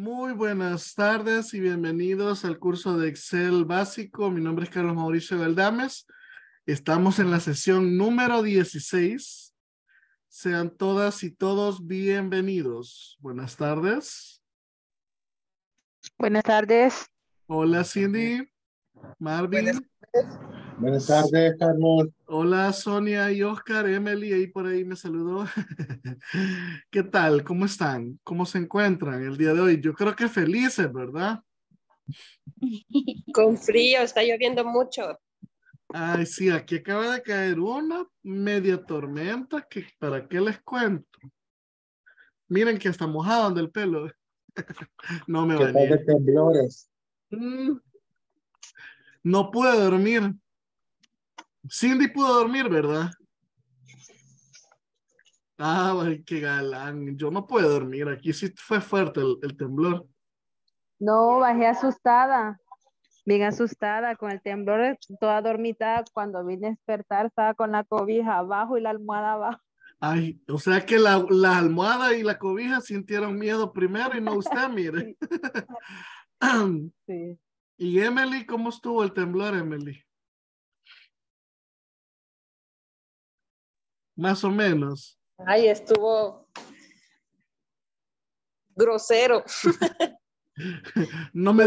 Muy buenas tardes y bienvenidos al curso de Excel básico. Mi nombre es Carlos Mauricio Galdámez. Estamos en la sesión número 16. Sean todas y todos bienvenidos. Buenas tardes. Buenas tardes. Hola Cindy. Marvin. Buenas tardes, Carlos. Hola, Sonia y Oscar, Emily, ahí por ahí me saludó. ¿Qué tal? ¿Cómo están? ¿Cómo se encuentran el día de hoy? Yo creo que felices, ¿verdad? Con frío, está lloviendo mucho. Ay, sí, aquí acaba de caer una media tormenta, que ¿para qué les cuento? Miren que está mojado del pelo. No me bañé. ¿Qué tal de temblores? No pude dormir. Cindy pudo dormir, ¿verdad? Ah, qué galán. Yo no pude dormir. Aquí sí fue fuerte el temblor. No, bajé asustada. Bien asustada con el temblor. Toda dormitada. Cuando vine a despertar estaba con la cobija abajo y la almohada abajo. Ay, o sea que la almohada y la cobija sintieron miedo primero y no usted, mire. Sí. Y Emily, ¿cómo estuvo el temblor, Emily? Más o menos. Ay, estuvo grosero. no me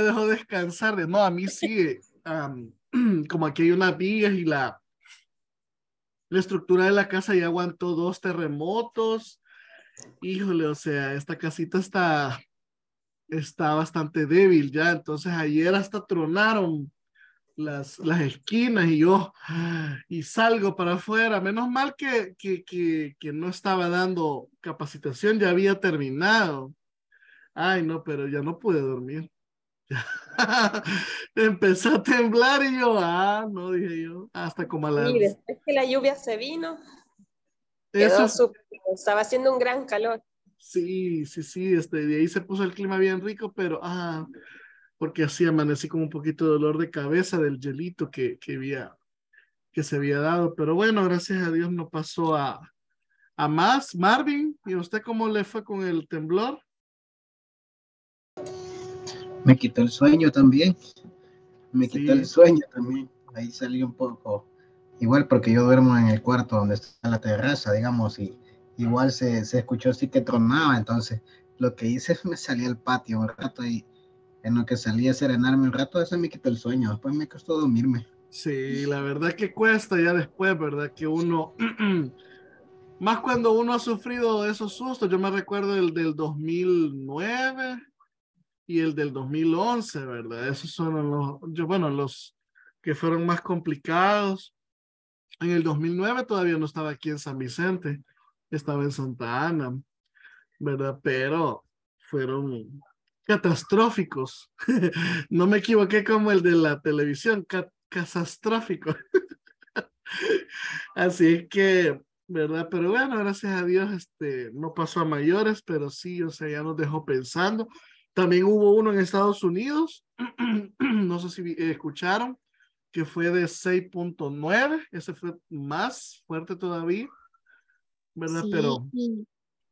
dejó descansar. No, a mí sí. Como aquí hay unas vías y la estructura de la casa ya aguantó dos terremotos. Híjole, o sea, esta casita está bastante débil ya, entonces ayer hasta tronaron las esquinas y yo salgo para afuera. Menos mal que no estaba dando capacitación, ya había terminado. Ay no, pero ya no pude dormir. Empezó a temblar y yo, no, dije yo, hasta como a la... Y después que la lluvia se vino, quedó súper, estaba haciendo un gran calor. Sí, de ahí se puso el clima bien rico, pero, porque así amanecí con un poquito de dolor de cabeza del hielito que se había dado, pero bueno, gracias a Dios no pasó a más. Marvin, ¿y usted cómo le fue con el temblor? Me quitó el sueño también, ahí salí un poco, igual porque yo duermo en el cuarto donde está la terraza, digamos, y igual se escuchó así que tronaba, entonces lo que hice fue me salí al patio un rato y en lo que salí a serenarme un rato, eso me quitó el sueño, después me costó dormirme. Sí, la verdad que cuesta ya después, ¿verdad? Que uno, más cuando uno ha sufrido esos sustos, yo me recuerdo el del 2009 y el del 2011, ¿verdad? Esos son los que fueron más complicados. En el 2009 todavía no estaba aquí en San Vicente. Estaba en Santa Ana, ¿verdad? Pero fueron catastróficos. No me equivoqué como el de la televisión, catastrófico. Así es que, ¿verdad? Pero bueno, gracias a Dios no pasó a mayores, pero sí, o sea, ya nos dejó pensando. También hubo uno en Estados Unidos, no sé si escucharon, que fue de 6.9, ese fue más fuerte todavía. ¿Verdad? Sí, pero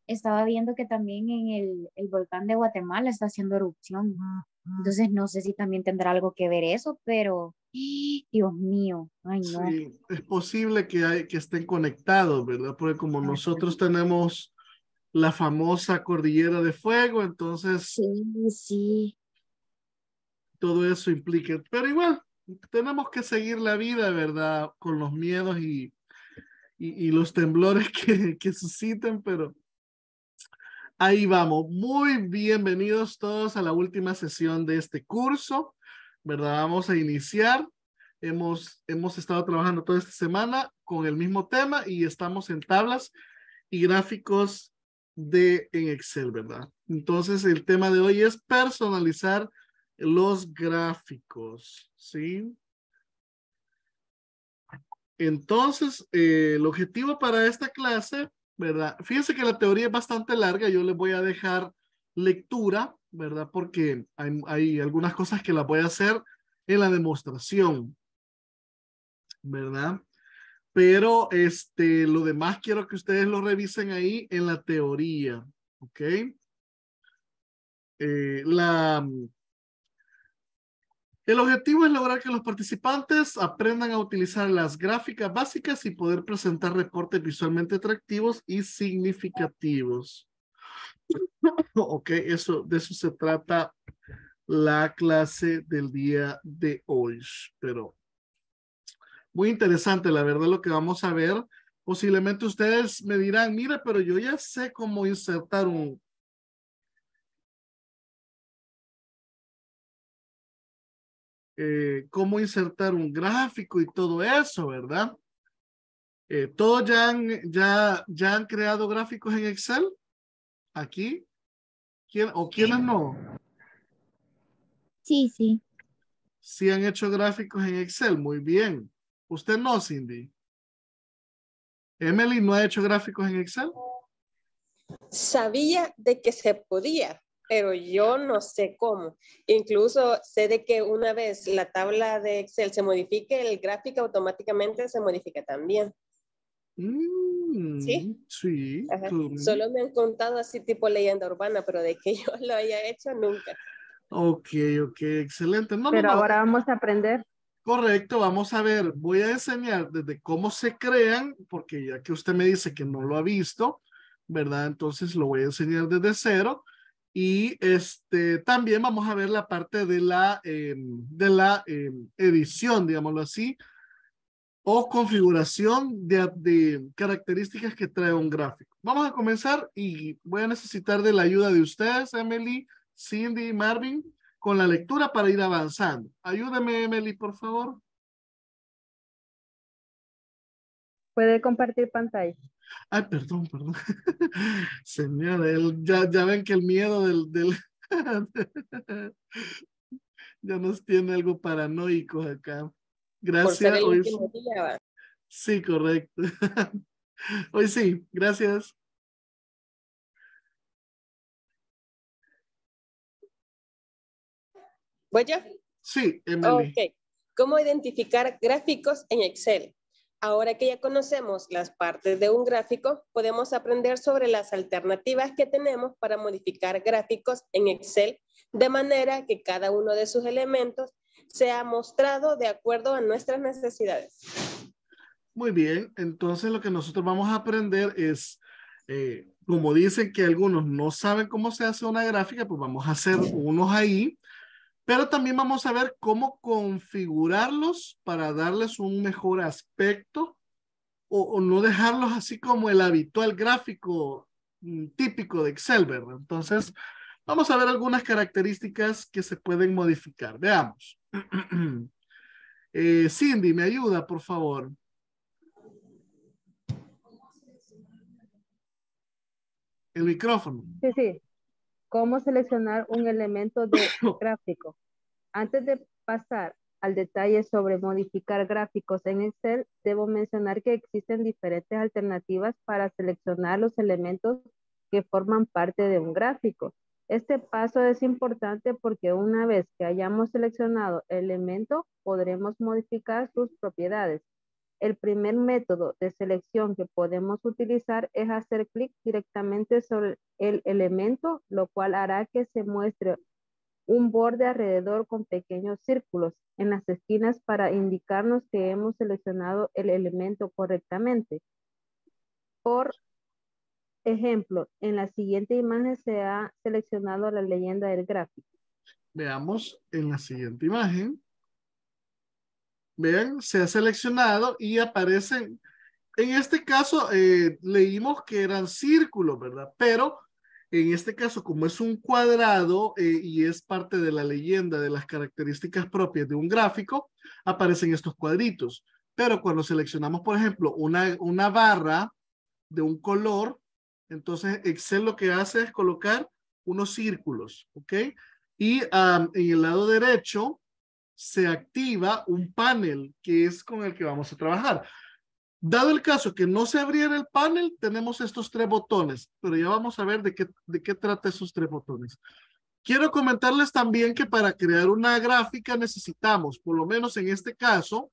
estaba viendo que también en el volcán de Guatemala está haciendo erupción. Entonces no sé si también tendrá algo que ver eso, pero Dios mío, ay no. Sí, es posible que estén conectados, ¿verdad? Porque como nosotros tenemos la famosa cordillera de fuego, entonces sí. Todo eso implica, pero igual tenemos que seguir la vida, ¿verdad? Con los miedos y los temblores que susciten, pero ahí vamos. Muy bienvenidos todos a la última sesión de este curso, ¿verdad? Vamos a iniciar. Hemos estado trabajando toda esta semana con el mismo tema y estamos en tablas y gráficos en Excel, ¿verdad? Entonces, el tema de hoy es personalizar los gráficos, ¿sí? Entonces, el objetivo para esta clase, ¿verdad? Fíjense que la teoría es bastante larga. Yo les voy a dejar lectura, ¿verdad? Porque hay algunas cosas que las voy a hacer en la demostración, ¿verdad? Pero lo demás quiero que ustedes lo revisen ahí en la teoría, ¿ok? El objetivo es lograr que los participantes aprendan a utilizar las gráficas básicas y poder presentar reportes visualmente atractivos y significativos. Ok, de eso se trata la clase del día de hoy. Pero muy interesante, la verdad, lo que vamos a ver. Posiblemente ustedes me dirán, mira, pero yo ya sé cómo insertar un... cómo insertar un gráfico y todo eso, ¿verdad? ¿Todos ya han creado gráficos en Excel? ¿Aquí? ¿Quiénes no? Sí, sí. Sí han hecho gráficos en Excel, muy bien. ¿Usted no, Cindy? ¿Emily no ha hecho gráficos en Excel? Sabía de que se podía, pero yo no sé cómo. Incluso sé de que una vez la tabla de Excel se modifique, el gráfico automáticamente se modifica también. ¿Sí? Sí. Claro. Solo me han contado así tipo leyenda urbana, pero de que yo lo haya hecho, nunca. Ok, ok, excelente. No, pero ahora vamos a aprender. Correcto, vamos a ver. Voy a enseñar desde cómo se crean, porque ya que usted me dice que no lo ha visto, ¿verdad? Entonces lo voy a enseñar desde cero. Y también vamos a ver la parte de la edición, digámoslo así, o configuración de características que trae un gráfico. Vamos a comenzar y voy a necesitar de la ayuda de ustedes, Emily, Cindy y Marvin, con la lectura para ir avanzando. Ayúdame, Emily, por favor. ¿Puede compartir pantalla? Ay, perdón, perdón. Señora, ya ven que el miedo del ya nos tiene algo paranoico acá. Gracias. Hoy... Sí, correcto. Hoy sí, gracias. ¿Voy yo? Sí, Emily. Ok. ¿Cómo identificar gráficos en Excel? Ahora que ya conocemos las partes de un gráfico, podemos aprender sobre las alternativas que tenemos para modificar gráficos en Excel, de manera que cada uno de sus elementos sea mostrado de acuerdo a nuestras necesidades. Muy bien, entonces lo que nosotros vamos a aprender es, como dicen que algunos no saben cómo se hace una gráfica, pues vamos a hacer unos ahí. Pero también vamos a ver cómo configurarlos para darles un mejor aspecto o no dejarlos así como el habitual gráfico típico de Excel, ¿verdad? Entonces, vamos a ver algunas características que se pueden modificar. Veamos. Cindy, ¿me ayuda, por favor? El micrófono. Sí, sí. Cómo seleccionar un elemento de gráfico. Antes de pasar al detalle sobre modificar gráficos en Excel, debo mencionar que existen diferentes alternativas para seleccionar los elementos que forman parte de un gráfico. Este paso es importante porque una vez que hayamos seleccionado el elemento, podremos modificar sus propiedades. El primer método de selección que podemos utilizar es hacer clic directamente sobre el elemento, lo cual hará que se muestre un borde alrededor con pequeños círculos en las esquinas para indicarnos que hemos seleccionado el elemento correctamente. Por ejemplo, en la siguiente imagen se ha seleccionado la leyenda del gráfico. Veamos en la siguiente imagen. Vean, se ha seleccionado y aparecen, en este caso leímos que eran círculos, ¿verdad? Pero en este caso, como es un cuadrado y es parte de la leyenda de las características propias de un gráfico, aparecen estos cuadritos. Pero cuando seleccionamos, por ejemplo, una barra de un color, entonces Excel lo que hace es colocar unos círculos, ¿ok? Y en el lado derecho se activa un panel que es con el que vamos a trabajar. Dado el caso que no se abriera el panel, tenemos estos tres botones, pero ya vamos a ver de qué trata esos tres botones. Quiero comentarles también que para crear una gráfica necesitamos, por lo menos en este caso,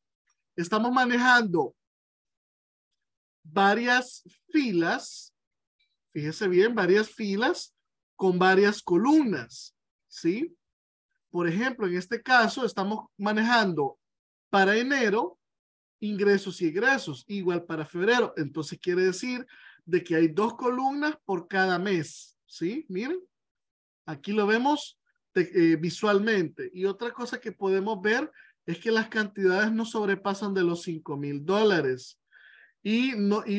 estamos manejando varias filas, fíjese bien, varias filas con varias columnas. ¿sí? Por ejemplo, en este caso estamos manejando para enero ingresos y egresos, igual para febrero. Entonces quiere decir de que hay dos columnas por cada mes, ¿sí? Miren, aquí lo vemos visualmente. Y otra cosa que podemos ver es que las cantidades no sobrepasan de los $5,000. Y, no, y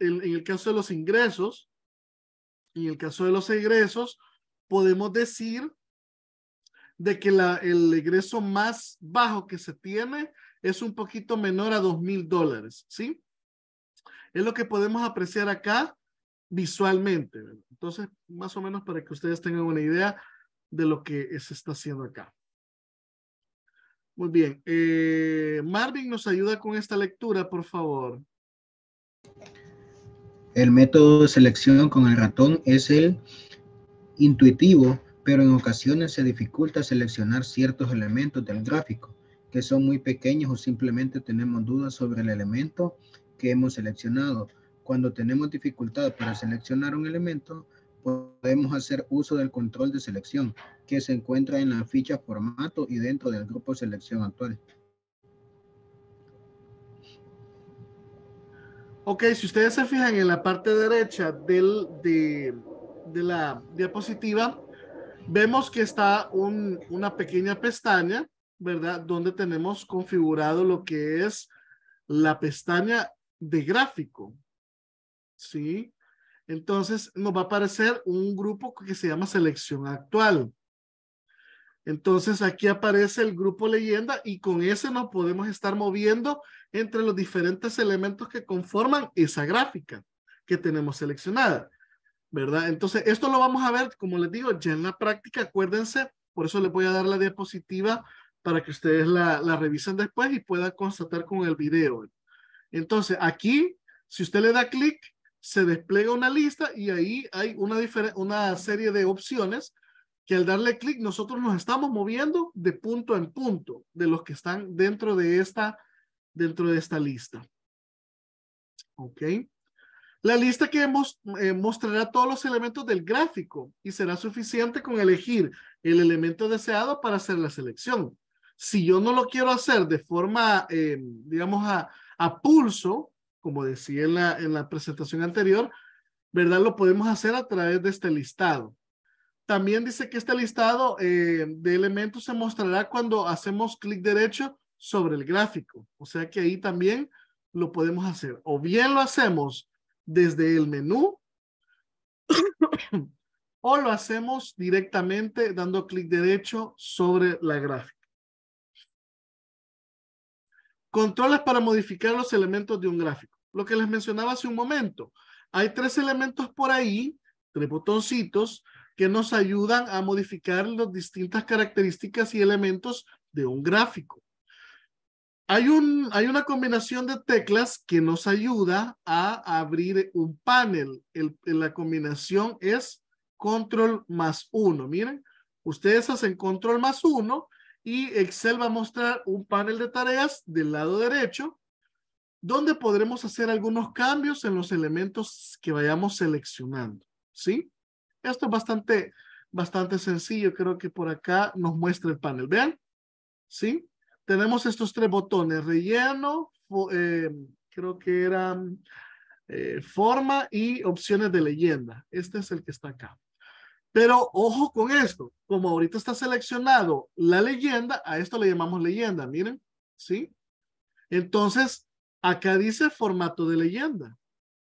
en el caso de los ingresos, en el caso de los egresos, podemos decir de que el egreso más bajo que se tiene es un poquito menor a $2,000, ¿sí? Es lo que podemos apreciar acá visualmente, ¿verdad? Entonces, más o menos para que ustedes tengan una idea de lo que se está haciendo acá. Muy bien. Marvin nos ayuda con esta lectura, por favor. El método de selección con el ratón es el intuitivo, pero en ocasiones se dificulta seleccionar ciertos elementos del gráfico que son muy pequeños o simplemente tenemos dudas sobre el elemento que hemos seleccionado. Cuando tenemos dificultad para seleccionar un elemento, podemos hacer uso del control de selección que se encuentra en la ficha formato y dentro del grupo selección actual. Ok, si ustedes se fijan en la parte derecha de la diapositiva, vemos que está una pequeña pestaña, ¿verdad? Donde tenemos configurado lo que es la pestaña de gráfico, ¿sí? Entonces nos va a aparecer un grupo que se llama selección actual. Entonces aquí aparece el grupo leyenda y con ese nos podemos estar moviendo entre los diferentes elementos que conforman esa gráfica que tenemos seleccionada, ¿verdad? Entonces esto lo vamos a ver, como les digo, ya en la práctica, acuérdense, por eso les voy a dar la diapositiva para que ustedes la revisen después y puedan constatar con el video. Entonces aquí, si usted le da clic, se despliega una lista y ahí hay una serie de opciones que al darle clic nosotros nos estamos moviendo de punto en punto de los que están dentro de esta lista. Ok. La lista que mostrará todos los elementos del gráfico y será suficiente con elegir el elemento deseado para hacer la selección. Si yo no lo quiero hacer de forma, digamos, a pulso, como decía en la presentación anterior, ¿verdad? Lo podemos hacer a través de este listado. También dice que este listado de elementos se mostrará cuando hacemos clic derecho sobre el gráfico. O sea que ahí también lo podemos hacer. O bien lo hacemos desde el menú o lo hacemos directamente dando clic derecho sobre la gráfica. Controles para modificar los elementos de un gráfico. Lo que les mencionaba hace un momento. Hay tres elementos por ahí, tres botoncitos, que nos ayudan a modificar las distintas características y elementos de un gráfico. Hay una combinación de teclas que nos ayuda a abrir un panel. La combinación es Control+1. Miren, ustedes hacen Control+1. Y Excel va a mostrar un panel de tareas del lado derecho donde podremos hacer algunos cambios en los elementos que vayamos seleccionando, ¿sí? Esto es bastante sencillo. Creo que por acá nos muestra el panel. ¿Vean? ¿Sí? Tenemos estos tres botones. Relleno, creo que eran forma y opciones de leyenda. Este es el que está acá. Pero ojo con esto, como ahorita está seleccionado la leyenda, a esto le llamamos leyenda, miren, ¿sí? Entonces, acá dice formato de leyenda,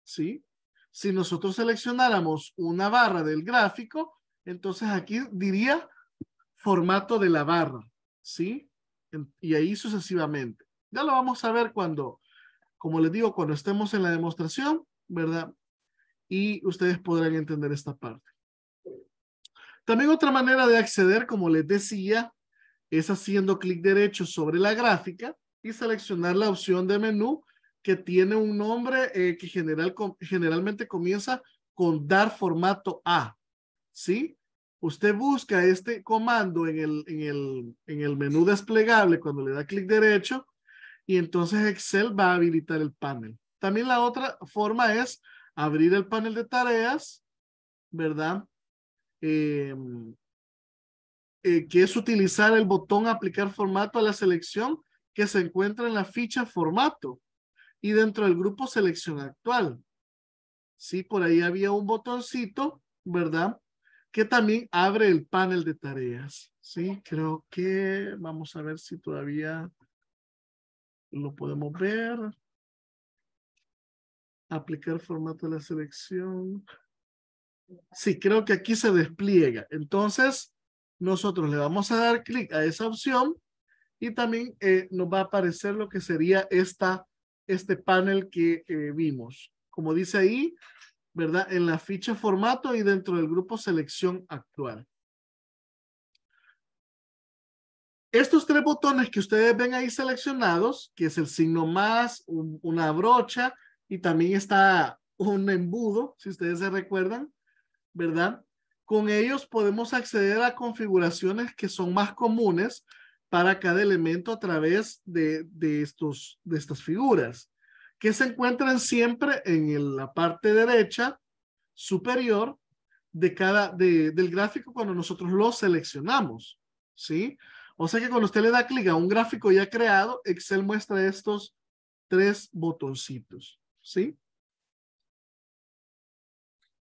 ¿sí? Si nosotros seleccionáramos una barra del gráfico, entonces aquí diría formato de la barra, ¿sí? Y ahí sucesivamente. Ya lo vamos a ver cuando, como les digo, cuando estemos en la demostración, ¿verdad? Y ustedes podrán entender esta parte. También otra manera de acceder, como les decía, es haciendo clic derecho sobre la gráfica y seleccionar la opción de menú que tiene un nombre que generalmente comienza con dar formato A, ¿sí? Usted busca este comando en el menú desplegable cuando le da clic derecho y entonces Excel va a habilitar el panel. También la otra forma es abrir el panel de tareas, ¿verdad? que es utilizar el botón aplicar formato a la selección que se encuentra en la ficha formato y dentro del grupo selección actual. Sí, por ahí había un botoncito, ¿verdad? Que también abre el panel de tareas. Sí, creo que vamos a ver si todavía lo podemos ver. Aplicar formato a la selección. Sí, creo que aquí se despliega. Entonces, nosotros le vamos a dar clic a esa opción y también nos va a aparecer lo que sería este panel que vimos. Como dice ahí, ¿verdad? En la ficha formato y dentro del grupo selección actual. Estos tres botones que ustedes ven ahí seleccionados, que es el signo más, una brocha y también está un embudo, si ustedes se recuerdan, ¿verdad? Con ellos podemos acceder a configuraciones que son más comunes para cada elemento a través de estas figuras, que se encuentran siempre en la parte derecha superior del gráfico cuando nosotros lo seleccionamos, ¿sí? O sea que cuando usted le da clic a un gráfico ya creado, Excel muestra estos tres botoncitos, ¿sí?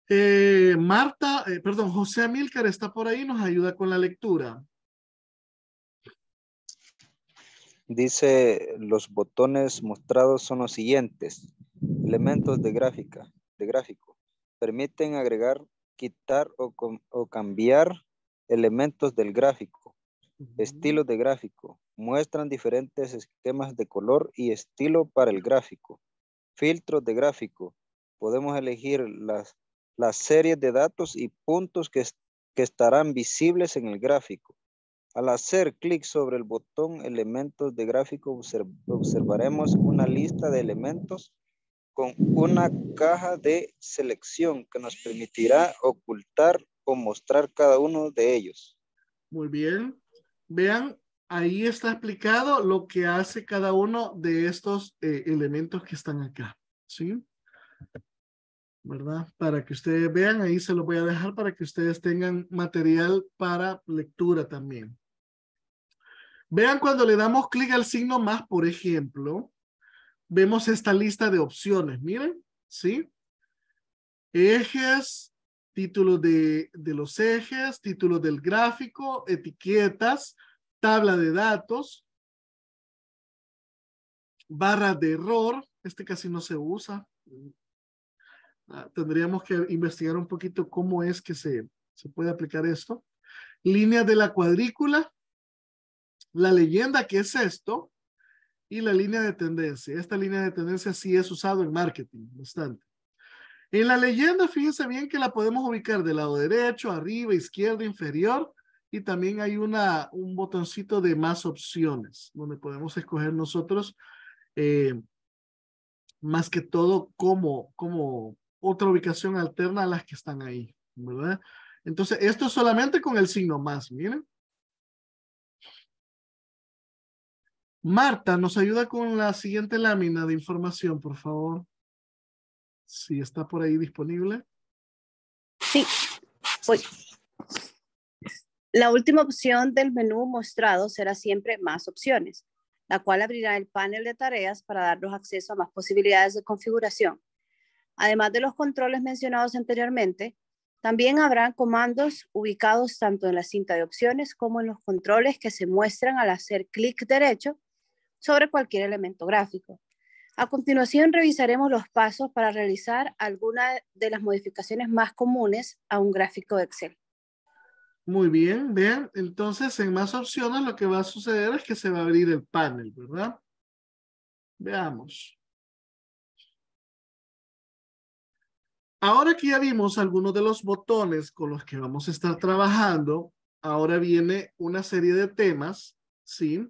José Amílcar está por ahí, nos ayuda con la lectura. Dice, los botones mostrados son los siguientes. Elementos de gráfico. Permiten agregar, quitar o cambiar elementos del gráfico. Estilos de gráfico. Muestran diferentes esquemas de color y estilo para el gráfico. Filtros de gráfico. Podemos elegir las series de datos y puntos que estarán visibles en el gráfico. Al hacer clic sobre el botón elementos de gráfico observaremos una lista de elementos con una caja de selección que nos permitirá ocultar o mostrar cada uno de ellos. Muy bien. Vean, ahí está explicado lo que hace cada uno de estos elementos que están acá. ¿Sí? ¿Verdad? Para que ustedes vean, ahí se los voy a dejar para que ustedes tengan material para lectura también. Vean cuando le damos clic al signo más, por ejemplo, vemos esta lista de opciones. Miren, ¿sí? Ejes, títulos de los ejes, títulos del gráfico, etiquetas, tabla de datos, barra de error. Este casi no se usa. Tendríamos que investigar un poquito cómo es que se puede aplicar esto. Líneas de la cuadrícula. La leyenda, que es esto, y la línea de tendencia. Esta línea de tendencia sí es usado en marketing bastante. En la leyenda, fíjense bien que la podemos ubicar del lado derecho, arriba, izquierda, inferior, y también hay un botoncito de más opciones, donde podemos escoger nosotros más que todo como otra ubicación alterna a las que están ahí, ¿verdad? Entonces, esto es solamente con el signo más, miren. Marta, nos ayuda con la siguiente lámina de información, por favor. Si está por ahí disponible. Sí, voy. La última opción del menú mostrado será siempre más opciones, la cual abrirá el panel de tareas para darnos acceso a más posibilidades de configuración. Además de los controles mencionados anteriormente, también habrán comandos ubicados tanto en la cinta de opciones como en los controles que se muestran al hacer clic derecho sobre cualquier elemento gráfico. A continuación revisaremos los pasos para realizar alguna de las modificaciones más comunes a un gráfico de Excel. Muy bien, vean, entonces en más opciones lo que va a suceder es que se va a abrir el panel, ¿verdad? Veamos. Ahora que ya vimos algunos de los botones con los que vamos a estar trabajando, ahora viene una serie de temas, ¿sí?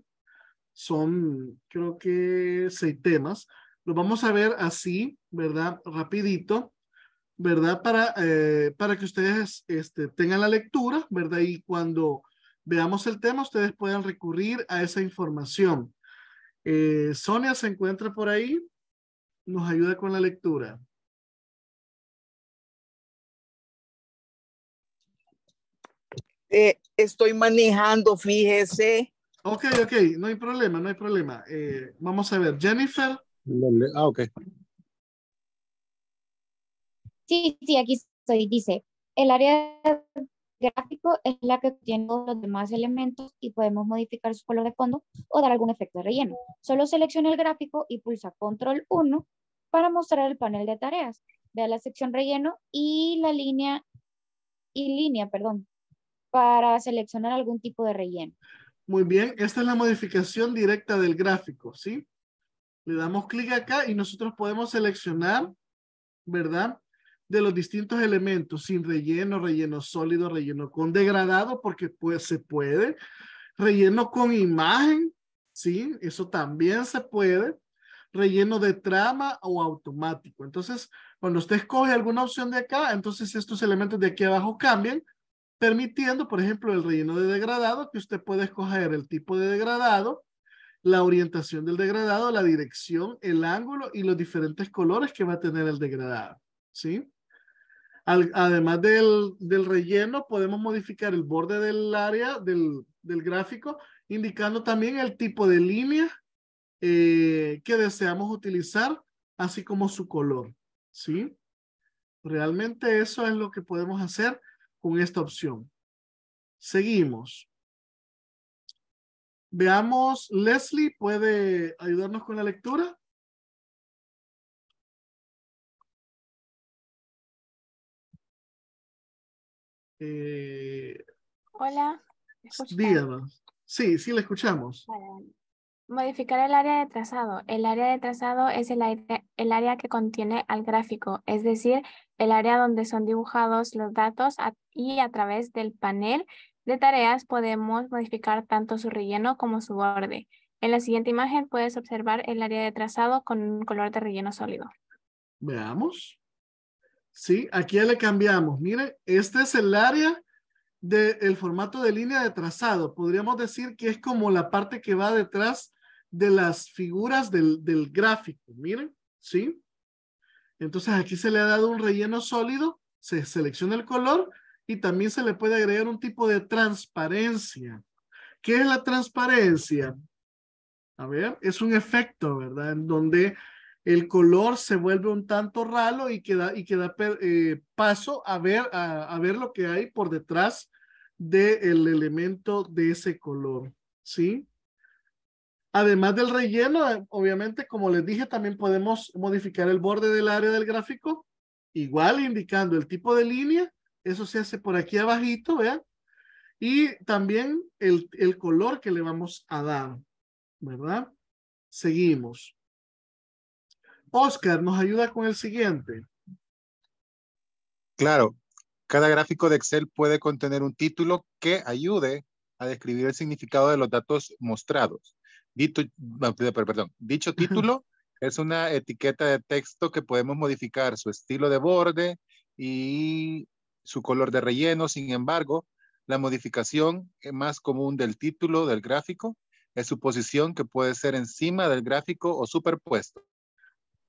Son, creo que 6 temas. Los vamos a ver así, ¿verdad? Rapidito, ¿verdad? Para que ustedes tengan la lectura, ¿verdad? Y cuando veamos el tema, ustedes puedan recurrir a esa información. Sonia se encuentra por ahí. Nos ayuda con la lectura. Estoy manejando, fíjese. Ok, no hay problema, vamos a ver, Jennifer. Ok. Sí, aquí estoy. Dice, el área gráfico es la que tiene los demás elementos y podemos modificar su color de fondo o dar algún efecto de relleno. Solo selecciona el gráfico y pulsa Control 1 para mostrar el panel de tareas. Vea la sección relleno y la línea, perdón, para seleccionar algún tipo de relleno. Muy bien, esta es la modificación directa del gráfico, ¿sí? Le damos clic acá y nosotros podemos seleccionar, ¿verdad? De los distintos elementos, sin relleno, relleno sólido, relleno con degradado, porque pues se puede. Relleno con imagen, ¿sí? Eso también se puede. Relleno de trama o automático. Entonces, cuando usted escoge alguna opción de acá, entonces estos elementos de aquí abajo cambian, permitiendo, por ejemplo, el relleno de degradado, que usted puede escoger el tipo de degradado, la orientación del degradado, la dirección, el ángulo y los diferentes colores que va a tener el degradado, ¿sí? Además del relleno, podemos modificar el borde del área del gráfico, indicando también el tipo de línea que deseamos utilizar, así como su color, ¿sí? Realmente eso es lo que podemos hacer con esta opción. Seguimos. Veamos, Leslie, ¿puede ayudarnos con la lectura? Hola. Díganos. Sí, la escuchamos. Bueno. Modificar el área de trazado. El área de trazado es el área que contiene al gráfico, es decir, el área donde son dibujados los datos y a través del panel de tareas podemos modificar tanto su relleno como su borde. En la siguiente imagen puedes observar el área de trazado con un color de relleno sólido. Veamos. Sí, aquí ya le cambiamos. Miren, este es el área del formato de línea de trazado. Podríamos decir que es como la parte que va detrás de las figuras del gráfico, miren, ¿sí? Entonces aquí se le ha dado un relleno sólido, se selecciona el color y también se le puede agregar un tipo de transparencia. ¿Qué es la transparencia? A ver, es un efecto, ¿verdad? En donde el color se vuelve un tanto ralo y que da paso a ver lo que hay por detrás del elemento de ese color, ¿sí? Además del relleno, obviamente, como les dije, también podemos modificar el borde del área del gráfico, igual indicando el tipo de línea, eso se hace por aquí abajito, ¿vean? Y también el color que le vamos a dar, ¿verdad? Seguimos. Oscar, ¿nos ayuda con el siguiente? Claro, cada gráfico de Excel puede contener un título que ayude a describir el significado de los datos mostrados. Dicho título es una etiqueta de texto que podemos modificar su estilo de borde y su color de relleno. Sin embargo, la modificación más común del título del gráfico es su posición, que puede ser encima del gráfico o superpuesto.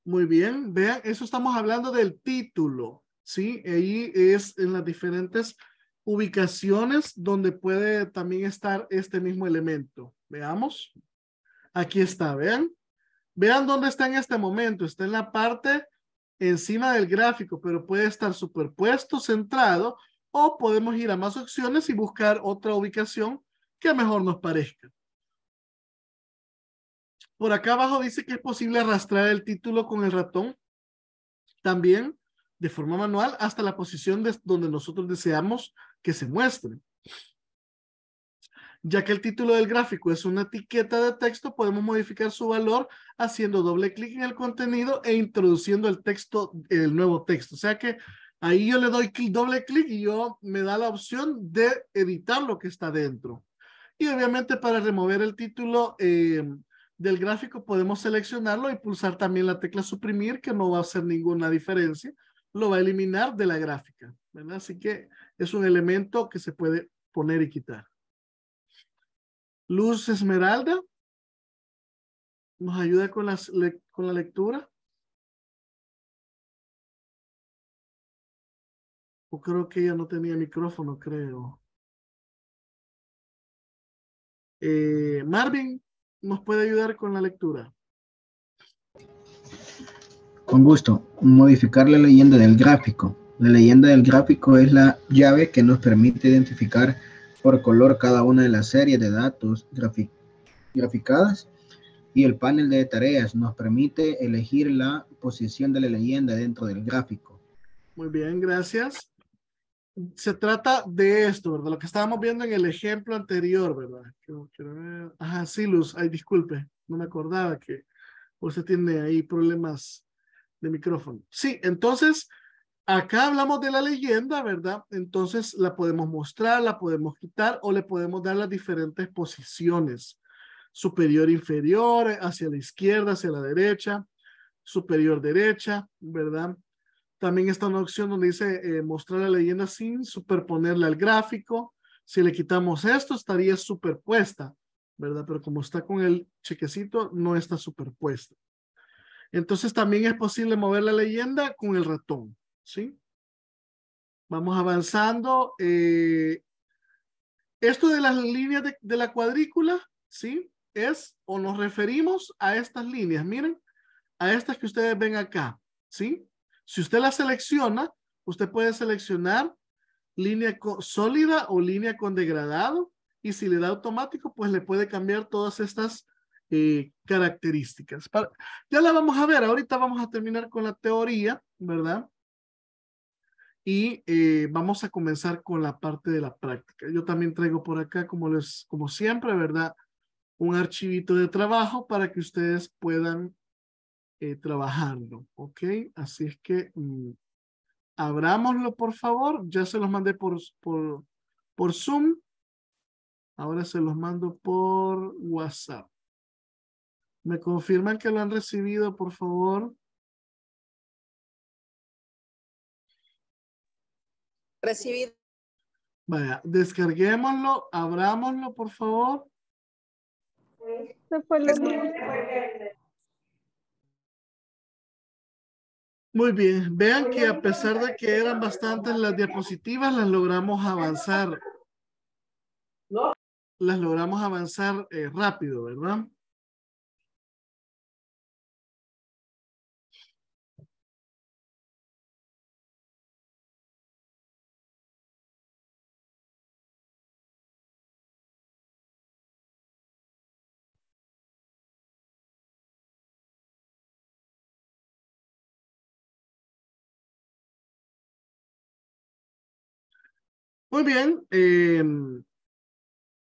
Muy bien, vean, eso estamos hablando del título, ¿sí? Ahí es en las diferentes ubicaciones donde puede también estar este mismo elemento. Veamos. Aquí está, vean. Vean dónde está en este momento. Está en la parte encima del gráfico, pero puede estar superpuesto, centrado, o podemos ir a más opciones y buscar otra ubicación que mejor nos parezca. Por acá abajo dice que es posible arrastrar el título con el ratón, también de forma manual, hasta la posición donde nosotros deseamos que se muestre. Ya que el título del gráfico es una etiqueta de texto, podemos modificar su valor haciendo doble clic en el contenido e introduciendo el texto, el nuevo texto. O sea que ahí yo le doy doble clic y me da la opción de editar lo que está dentro. Y obviamente para remover el título del gráfico podemos seleccionarlo y pulsar también la tecla suprimir, que no va a hacer ninguna diferencia. Lo va a eliminar de la gráfica, ¿verdad? Así que es un elemento que se puede poner y quitar. Luz Esmeralda, ¿nos ayuda con la lectura? O creo que ella no tenía micrófono, creo. Marvin, ¿nos puede ayudar con la lectura? Con gusto. Modificar la leyenda del gráfico. La leyenda del gráfico es la llave que nos permite identificar por color cada una de las series de datos graficadas, y el panel de tareas nos permite elegir la posición de la leyenda dentro del gráfico. Muy bien, gracias. Se trata de esto, ¿verdad? Lo que estábamos viendo en el ejemplo anterior, ¿verdad? Quiero ver. Ajá, sí, Luz, ay, disculpe, no me acordaba que usted tiene ahí problemas de micrófono. Sí, entonces, acá hablamos de la leyenda, ¿verdad? Entonces, la podemos mostrar, la podemos quitar o le podemos dar las diferentes posiciones. Superior, inferior, hacia la izquierda, hacia la derecha, superior, derecha, ¿verdad? También está una opción donde dice mostrar la leyenda sin superponerla al gráfico. Si le quitamos esto, estaría superpuesta, ¿verdad? Pero como está con el chequecito, no está superpuesta. Entonces también es posible mover la leyenda con el ratón, ¿sí? Vamos avanzando. Esto de las líneas de la cuadrícula, ¿sí? Es o nos referimos a estas líneas, miren, a estas que ustedes ven acá, ¿sí? Si usted las selecciona, usted puede seleccionar línea sólida o línea con degradado, y si le da automático, pues le puede cambiar todas estas características. Ya la vamos a ver, ahorita vamos a terminar con la teoría, ¿verdad? Y vamos a comenzar con la parte de la práctica. Yo también traigo por acá, como siempre, ¿verdad? Un archivito de trabajo para que ustedes puedan trabajarlo, ¿ok? Así es que abrámoslo, por favor. Ya se los mandé por Zoom. Ahora se los mando por WhatsApp. ¿Me confirman que lo han recibido, por favor? Recibido. Vaya, descarguémoslo, abrámoslo, por favor. Muy bien, vean que a pesar de que eran bastantes las diapositivas, las logramos avanzar. Las logramos avanzar rápido, ¿verdad? Muy bien,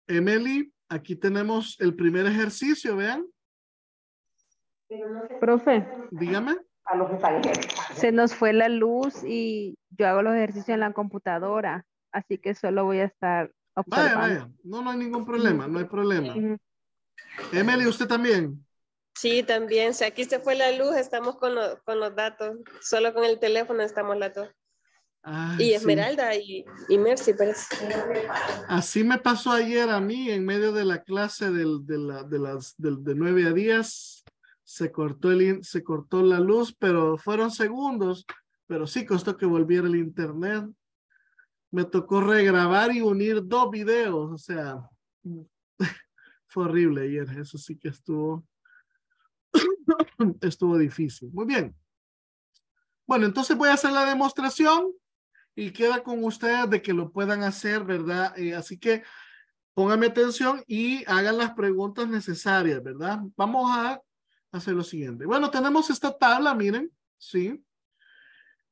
Emily, aquí tenemos el primer ejercicio, vean. Profe. Dígame. Se nos fue la luz y yo hago los ejercicios en la computadora, así que solo voy a estar observando. Vaya, no hay ningún problema, no hay problema. Emily, ¿usted también? Sí, también, si aquí se fue la luz, estamos con los datos, solo con el teléfono estamos las dos. Ay, y Esmeralda, sí. y Mercy parece. Así me pasó ayer a mí en medio de la clase de 9 a 10. Se cortó la luz, pero fueron segundos. Pero sí costó que volviera el internet. Me tocó regrabar y unir dos videos. O sea, fue horrible ayer. Eso sí que estuvo difícil. Muy bien. Bueno, entonces voy a hacer la demostración. Y queda con ustedes de que lo puedan hacer, ¿verdad? Así que pónganme atención y hagan las preguntas necesarias, ¿verdad? Vamos a hacer lo siguiente. Bueno, tenemos esta tabla, miren, ¿sí?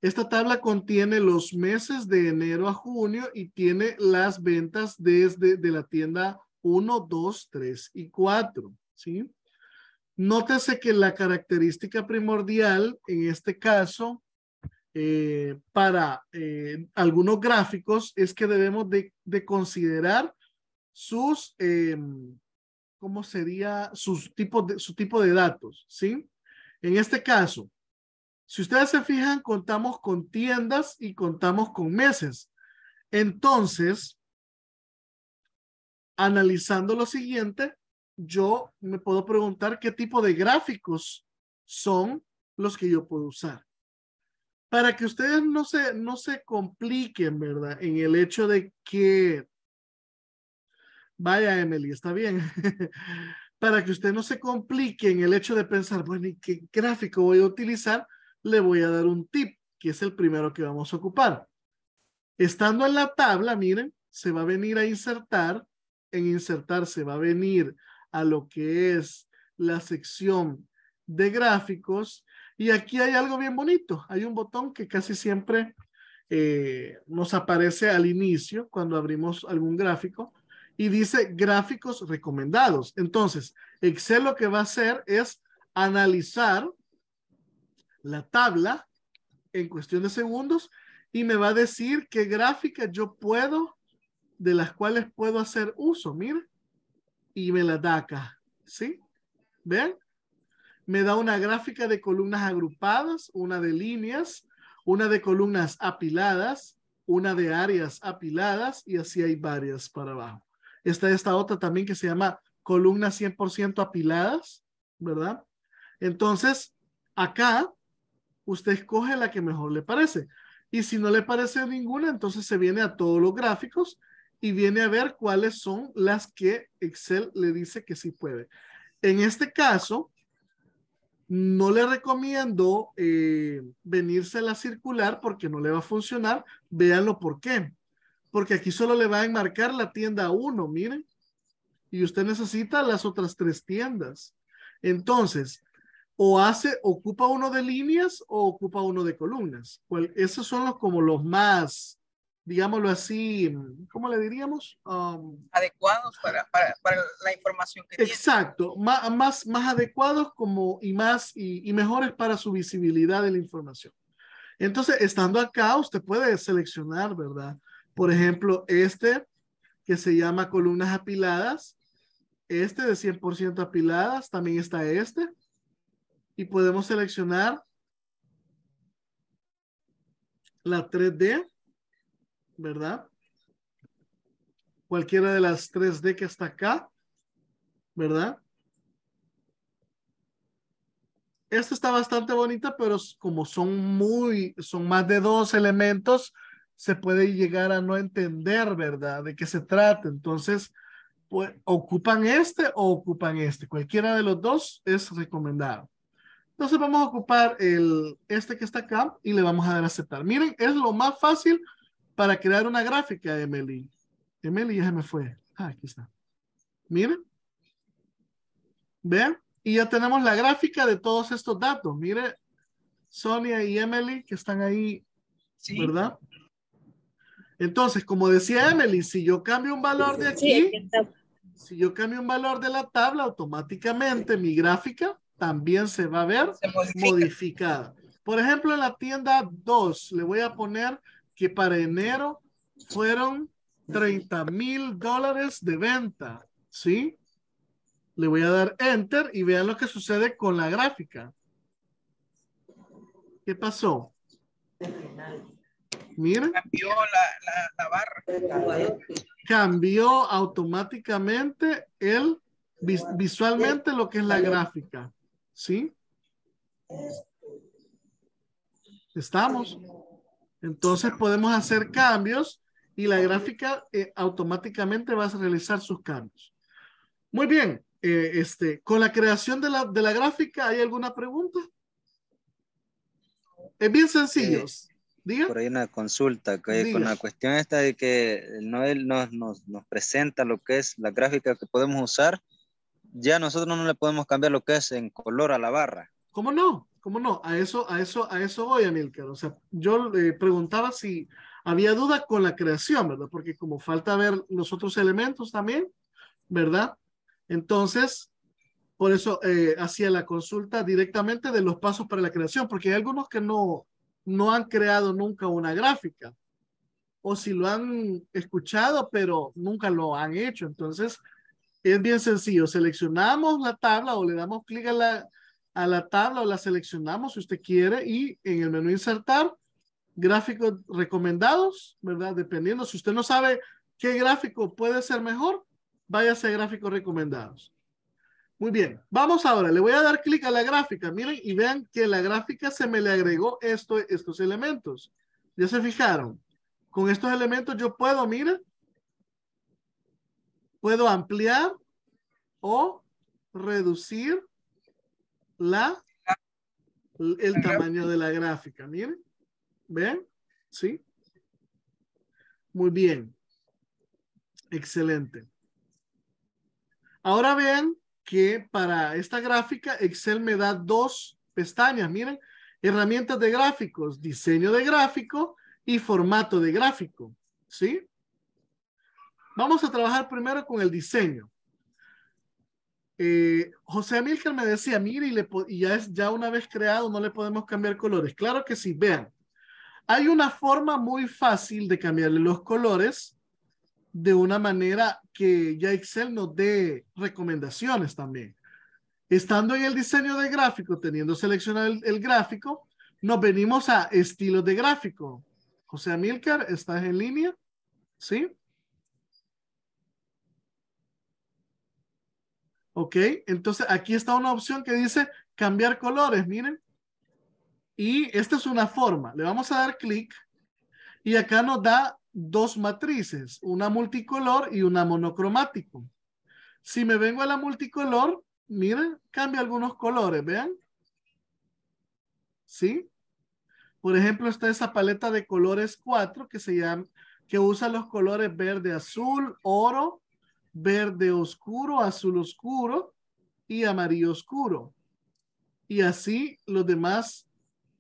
Esta tabla contiene los meses de enero a junio y tiene las ventas desde la tienda 1, 2, 3 y 4, ¿sí? Nótese que la característica primordial en este caso para algunos gráficos es que debemos de considerar sus, ¿cómo sería? Su tipo de datos, ¿sí? En este caso, si ustedes se fijan, contamos con tiendas y contamos con meses. Entonces, analizando lo siguiente, yo me puedo preguntar qué tipo de gráficos son los que yo puedo usar. Para que ustedes no se compliquen, ¿verdad? En el hecho de que Vaya, Emily, está bien. Para que usted no se complique en el hecho de pensar, bueno, ¿y qué gráfico voy a utilizar? Le voy a dar un tip, que es el primero que vamos a ocupar. Estando en la tabla, miren, se va a venir a insertar. En insertar se va a venir a lo que es la sección de gráficos. Y aquí hay algo bien bonito. Hay un botón que casi siempre nos aparece al inicio cuando abrimos algún gráfico. Y dice gráficos recomendados. Entonces, Excel lo que va a hacer es analizar la tabla en cuestión de segundos y me va a decir qué gráficas yo puedo, de las cuales puedo hacer uso, miren, y me la da acá, ¿sí? ¿Ven? Me da una gráfica de columnas agrupadas, una de líneas, una de columnas apiladas, una de áreas apiladas y así hay varias para abajo. Está esta otra también que se llama columnas 100% apiladas, ¿verdad? Entonces, acá, usted escoge la que mejor le parece. Y si no le parece ninguna, entonces se viene a todos los gráficos y viene a ver cuáles son las que Excel le dice que sí puede. En este caso, no le recomiendo venírsela a circular porque no le va a funcionar. Véanlo por qué. Porque aquí solo le va a enmarcar la tienda 1, miren. Y usted necesita las otras 3 tiendas. Entonces, o hace, ocupa uno de líneas o ocupa uno de columnas. Pues esos son los, como los más, digámoslo así, ¿cómo le diríamos? Adecuados para la información que tiene. Exacto, más adecuados como y mejores para su visibilidad de la información. Entonces, estando acá, usted puede seleccionar, ¿verdad? Por ejemplo, este que se llama columnas apiladas, este de 100% apiladas, también está este. Y podemos seleccionar la 3D, ¿verdad? Cualquiera de las 3D que está acá, ¿verdad? Esta está bastante bonita, pero como son más de 2 elementos, se puede llegar a no entender, ¿verdad? De qué se trata. Entonces, pues, ocupan este o ocupan este. Cualquiera de los dos es recomendado. Entonces vamos a ocupar este que está acá y le vamos a dar a aceptar. Miren, es lo más fácil para crear una gráfica, Emily. Emily ya se me fue. Ah, aquí está. Miren. ¿Ven? Y ya tenemos la gráfica de todos estos datos. Miren, Sonia y Emily que están ahí, sí. ¿Verdad? Entonces, como decía Emily, si yo cambio un valor de aquí, si yo cambio un valor de la tabla, automáticamente mi gráfica también se va a ver modificada. Por ejemplo, en la tienda 2, le voy a poner que para enero fueron $30,000 de venta, ¿sí? Le voy a dar Enter y vean lo que sucede con la gráfica. ¿Qué pasó? Miren. Cambió la barra. Cambió automáticamente visualmente lo que es la gráfica. ¿Sí? Estamos. Entonces podemos hacer cambios y la gráfica automáticamente va a realizar sus cambios. Muy bien. Con la creación de la gráfica, ¿hay alguna pregunta? Es bien sencillo. ¿Diga? Por ahí una consulta, que con la cuestión esta de que Noel nos presenta lo que es la gráfica que podemos usar, ya nosotros no le podemos cambiar lo que es en color a la barra. ¿Cómo no? ¿Cómo no? A eso voy, Amílcar. O sea, yo le preguntaba si había duda con la creación, ¿verdad? Porque como falta ver los otros elementos también, ¿verdad? Entonces, por eso hacía la consulta directamente de los pasos para la creación, porque hay algunos que no han creado nunca una gráfica o si lo han escuchado pero nunca lo han hecho. Entonces es bien sencillo, seleccionamos la tabla o le damos clic a la tabla o la seleccionamos si usted quiere y en el menú insertar gráficos recomendados, ¿verdad? Dependiendo, si usted no sabe qué gráfico puede ser mejor, váyase a gráficos recomendados. Muy bien, vamos ahora, le voy a dar clic a la gráfica, miren, y vean que la gráfica se me le agregó estos elementos. ¿Ya se fijaron? Con estos elementos yo puedo, miren, Puedo ampliar o reducir el tamaño de la gráfica. Miren, ¿ven? ¿Sí? Muy bien. Excelente. Ahora vean que para esta gráfica Excel me da dos pestañas. Miren, herramientas de gráficos, diseño de gráfico y formato de gráfico. ¿Sí? Vamos a trabajar primero con el diseño. José Amílcar me decía, mire, ya una vez creado no le podemos cambiar colores. Claro que sí, vean. Hay una forma muy fácil de cambiarle los colores de una manera que ya Excel nos dé recomendaciones también. Estando en el diseño de gráfico, teniendo seleccionado el gráfico, nos venimos a estilos de gráfico. José Amílcar, ¿estás en línea? ¿Sí? Ok, entonces aquí está una opción que dice cambiar colores, miren. Y esta es una forma. Le vamos a dar clic y acá nos da dos matrices, una multicolor y una monocromático. Si me vengo a la multicolor, miren, cambia algunos colores, vean. ¿Sí? Por ejemplo, está esa paleta de colores 4 que se llama, que usa los colores verde, azul, oro, verde oscuro, azul oscuro y amarillo oscuro. Y así los demás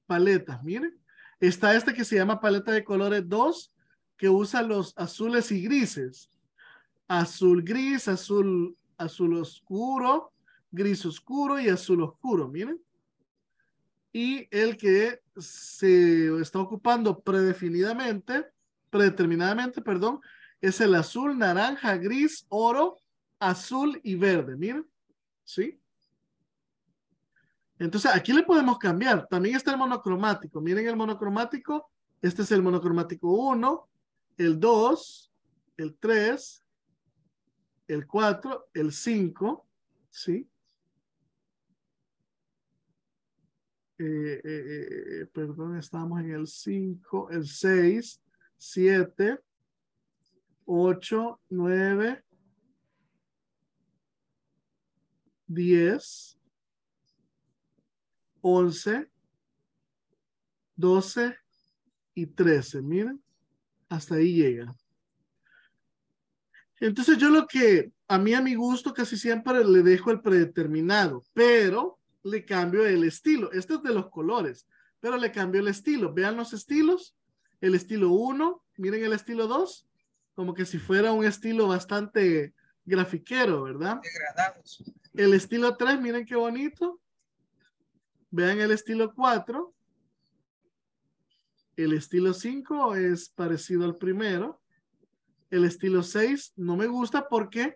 paletas. Miren, está esta que se llama paleta de colores 2, que usa los azules y grises. Azul gris, azul oscuro, gris oscuro y azul oscuro. Miren. Y el que se está ocupando predeterminadamente, es el azul, naranja, gris, oro, azul y verde. Miren, ¿sí? Entonces, aquí le podemos cambiar. También está el monocromático. Miren el monocromático. Este es el monocromático 1, el 2, el 3, el 4, el 5, ¿sí? Perdón, estamos en el 5, el 6, 7, 8, 9, 10, 11, 12 y 13. Miren, hasta ahí llega. Entonces yo lo que a mi gusto casi siempre le dejo el predeterminado, pero le cambio el estilo. Este es de los colores, pero le cambio el estilo. Vean los estilos. El estilo 1, miren el estilo 2. Como que si fuera un estilo bastante grafiquero, ¿verdad? Degradados. El estilo 3, miren qué bonito. Vean el estilo 4. El estilo 5 es parecido al primero. El estilo 6 no me gusta porque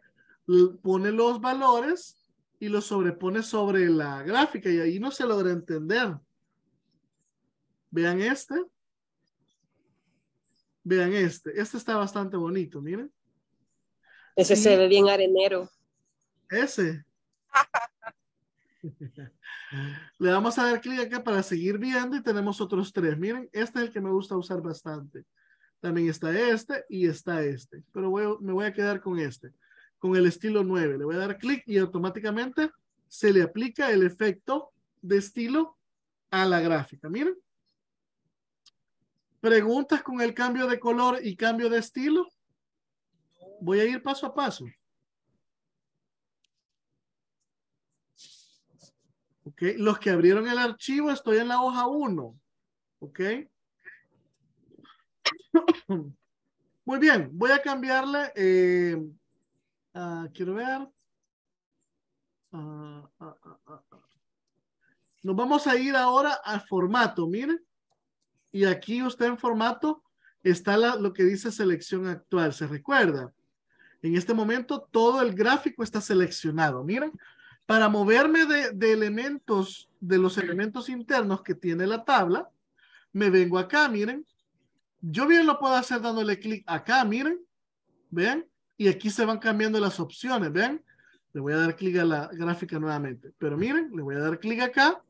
pone los valores y los sobrepone sobre la gráfica y ahí no se logra entender. Vean este. Vean este. Este está bastante bonito, miren. Ese sí. Se ve bien arenero. Ese. Le vamos a dar clic acá para seguir viendo y tenemos otros tres. Miren, este es el que me gusta usar bastante. También está este y está este. Pero me voy a quedar con este. Con el estilo 9. Le voy a dar clic y automáticamente se le aplica el efecto de estilo a la gráfica. Miren. ¿Preguntas con el cambio de color y cambio de estilo? Voy a ir paso a paso. Ok, los que abrieron el archivo, estoy en la hoja 1. Ok. Muy bien, voy a cambiarle. Quiero ver. Nos vamos a ir ahora al formato, miren. Y aquí usted en formato está lo que dice selección actual. ¿Se recuerda? En este momento todo el gráfico está seleccionado. Miren, para moverme de los elementos internos que tiene la tabla, me vengo acá, miren. Yo bien lo puedo hacer dándole clic acá, miren. ¿Ven? Y aquí se van cambiando las opciones, ¿ven? Le voy a dar clic a la gráfica nuevamente. Pero miren, le voy a dar clic acá.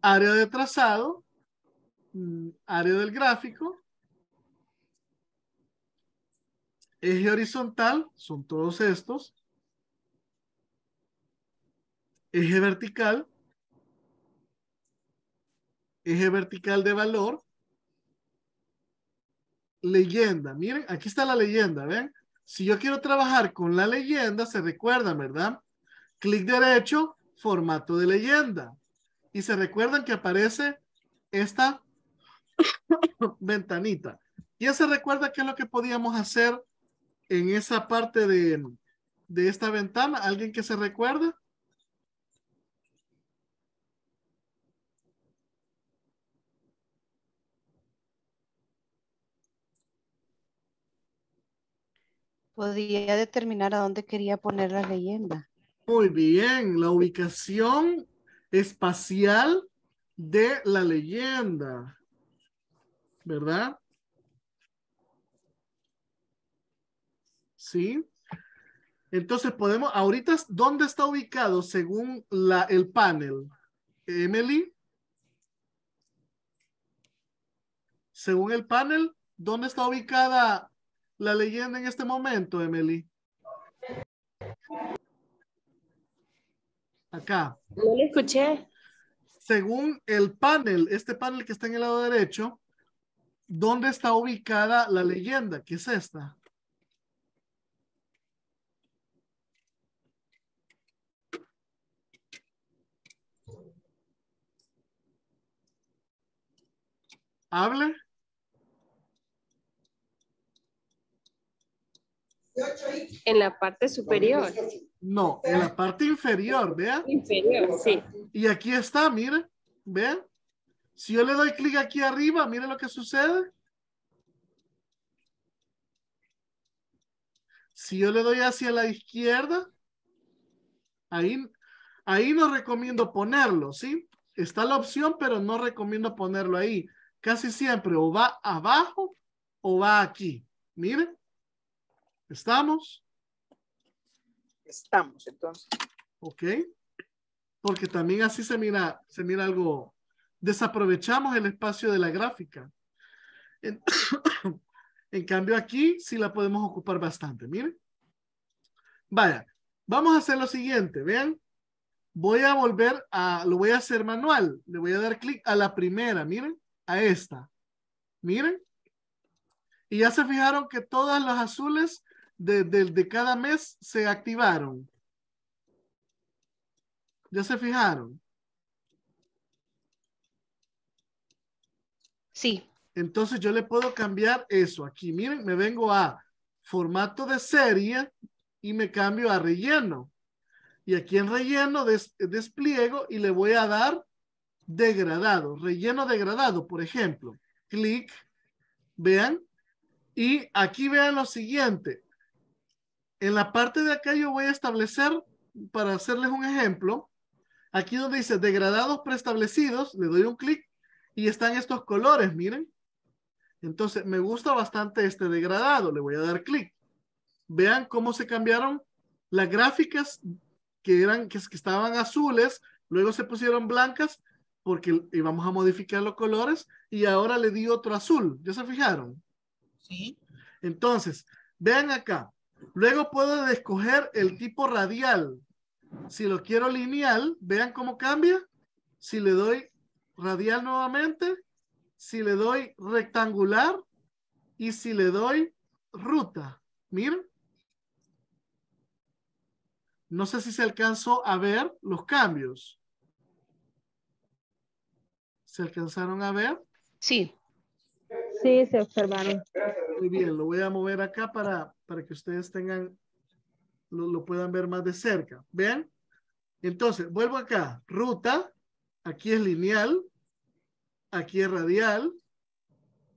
Área de trazado. Área del gráfico Eje horizontal son todos estos. Eje vertical. Eje vertical de valor. Leyenda. Miren, aquí está la leyenda, ¿ven? Si yo quiero trabajar con la leyenda, se recuerdan, ¿verdad? Clic derecho, formato de leyenda. Y se recuerdan que aparece esta ventanita. Ya se recuerda qué es lo que podíamos hacer en esa parte de esta ventana. ¿Alguien que se recuerda? Podía determinar a dónde quería poner la leyenda. Muy bien, la ubicación espacial de la leyenda, ¿verdad? Sí. Entonces podemos, ahorita, ¿dónde está ubicado según el panel? Emily. Según el panel, ¿dónde está ubicada la leyenda en este momento, Emily? Acá. No lo escuché. Según el panel, este panel que está en el lado derecho, ¿dónde está ubicada la leyenda? ¿Qué es esta? ¿Hable? En la parte superior. No, en la parte inferior, ¿vea? Inferior, sí. Y aquí está, mire, ¿vean? Si yo le doy clic aquí arriba, mire lo que sucede. Si yo le doy hacia la izquierda, ahí no recomiendo ponerlo, ¿sí? Está la opción, pero no recomiendo ponerlo ahí. Casi siempre o va abajo o va aquí. Mire. ¿Estamos? Estamos, entonces. Ok. Porque también así se mira algo. Desaprovechamos el espacio de la gráfica. En cambio aquí sí la podemos ocupar bastante. Miren. Vaya. Vamos a hacer lo siguiente. Vean. Voy a volver a, lo voy a hacer manual. Le voy a dar clic a la primera. Miren. A esta. Miren. Y ya se fijaron que todas las azules de cada mes se activaron. ¿Ya se fijaron? Sí. Entonces yo le puedo cambiar eso. Aquí, miren, me vengo a formato de serie y me cambio a relleno. Y aquí en relleno despliego y le voy a dar degradado. Relleno degradado, por ejemplo. Clic. Vean. Y aquí vean lo siguiente. En la parte de acá yo voy a establecer, para hacerles un ejemplo, aquí donde dice degradados preestablecidos, le doy un clic y están estos colores, miren. Entonces me gusta bastante este degradado, le voy a dar clic. Vean cómo se cambiaron las gráficas que estaban azules, luego se pusieron blancas porque íbamos a modificar los colores y ahora le di otro azul, ¿ya se fijaron? Sí. Entonces, vean acá. Luego puedo escoger el tipo radial. Si lo quiero lineal, vean cómo cambia. Si le doy radial nuevamente, si le doy rectangular y si le doy ruta. Miren. No sé si se alcanzó a ver los cambios. ¿Se alcanzaron a ver? Sí. Sí, se observaron. Muy bien, lo voy a mover acá para que ustedes tengan, lo puedan ver más de cerca. ¿Ven? Entonces, vuelvo acá. Ruta. Aquí es lineal. Aquí es radial.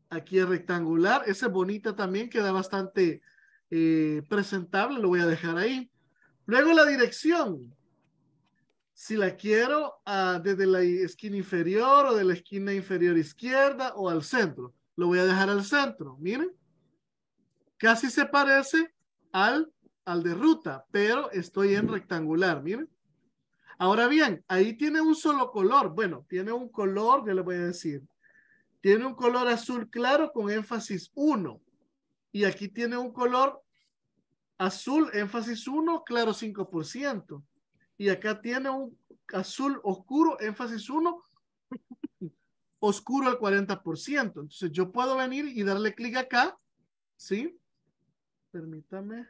Aquí es rectangular. Esa es bonita también, queda bastante presentable. Lo voy a dejar ahí. Luego la dirección. Si la quiero desde la esquina inferior o de la esquina inferior izquierda o al centro. Lo voy a dejar al centro, miren. Casi se parece al de ruta, pero estoy en rectangular, miren. Ahora bien, ahí tiene un solo color. Bueno, tiene un color, ya les voy a decir. Tiene un color azul claro con énfasis 1. Y aquí tiene un color azul énfasis 1, claro 5%. Y acá tiene un azul oscuro énfasis 1, oscuro al 40%. Entonces yo puedo venir y darle clic acá, ¿sí? Permítame.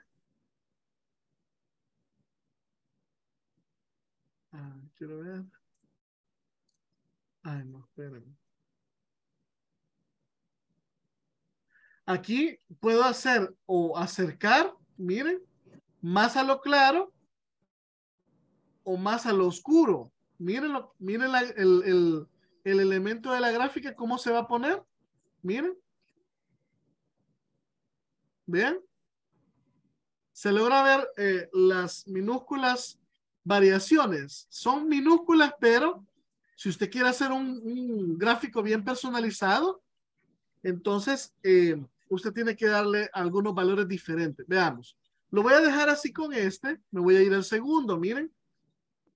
Ah, quiero ver. Ay, no, espérame. Aquí puedo hacer o acercar, miren, más a lo claro o más a lo oscuro. Mírenlo, miren el elemento de la gráfica, cómo se va a poner. Miren. ¿Vean? Se logra ver las minúsculas variaciones. Son minúsculas, pero si usted quiere hacer un gráfico bien personalizado, entonces usted tiene que darle algunos valores diferentes. Veamos. Lo voy a dejar así con este. Me voy a ir al segundo. Miren.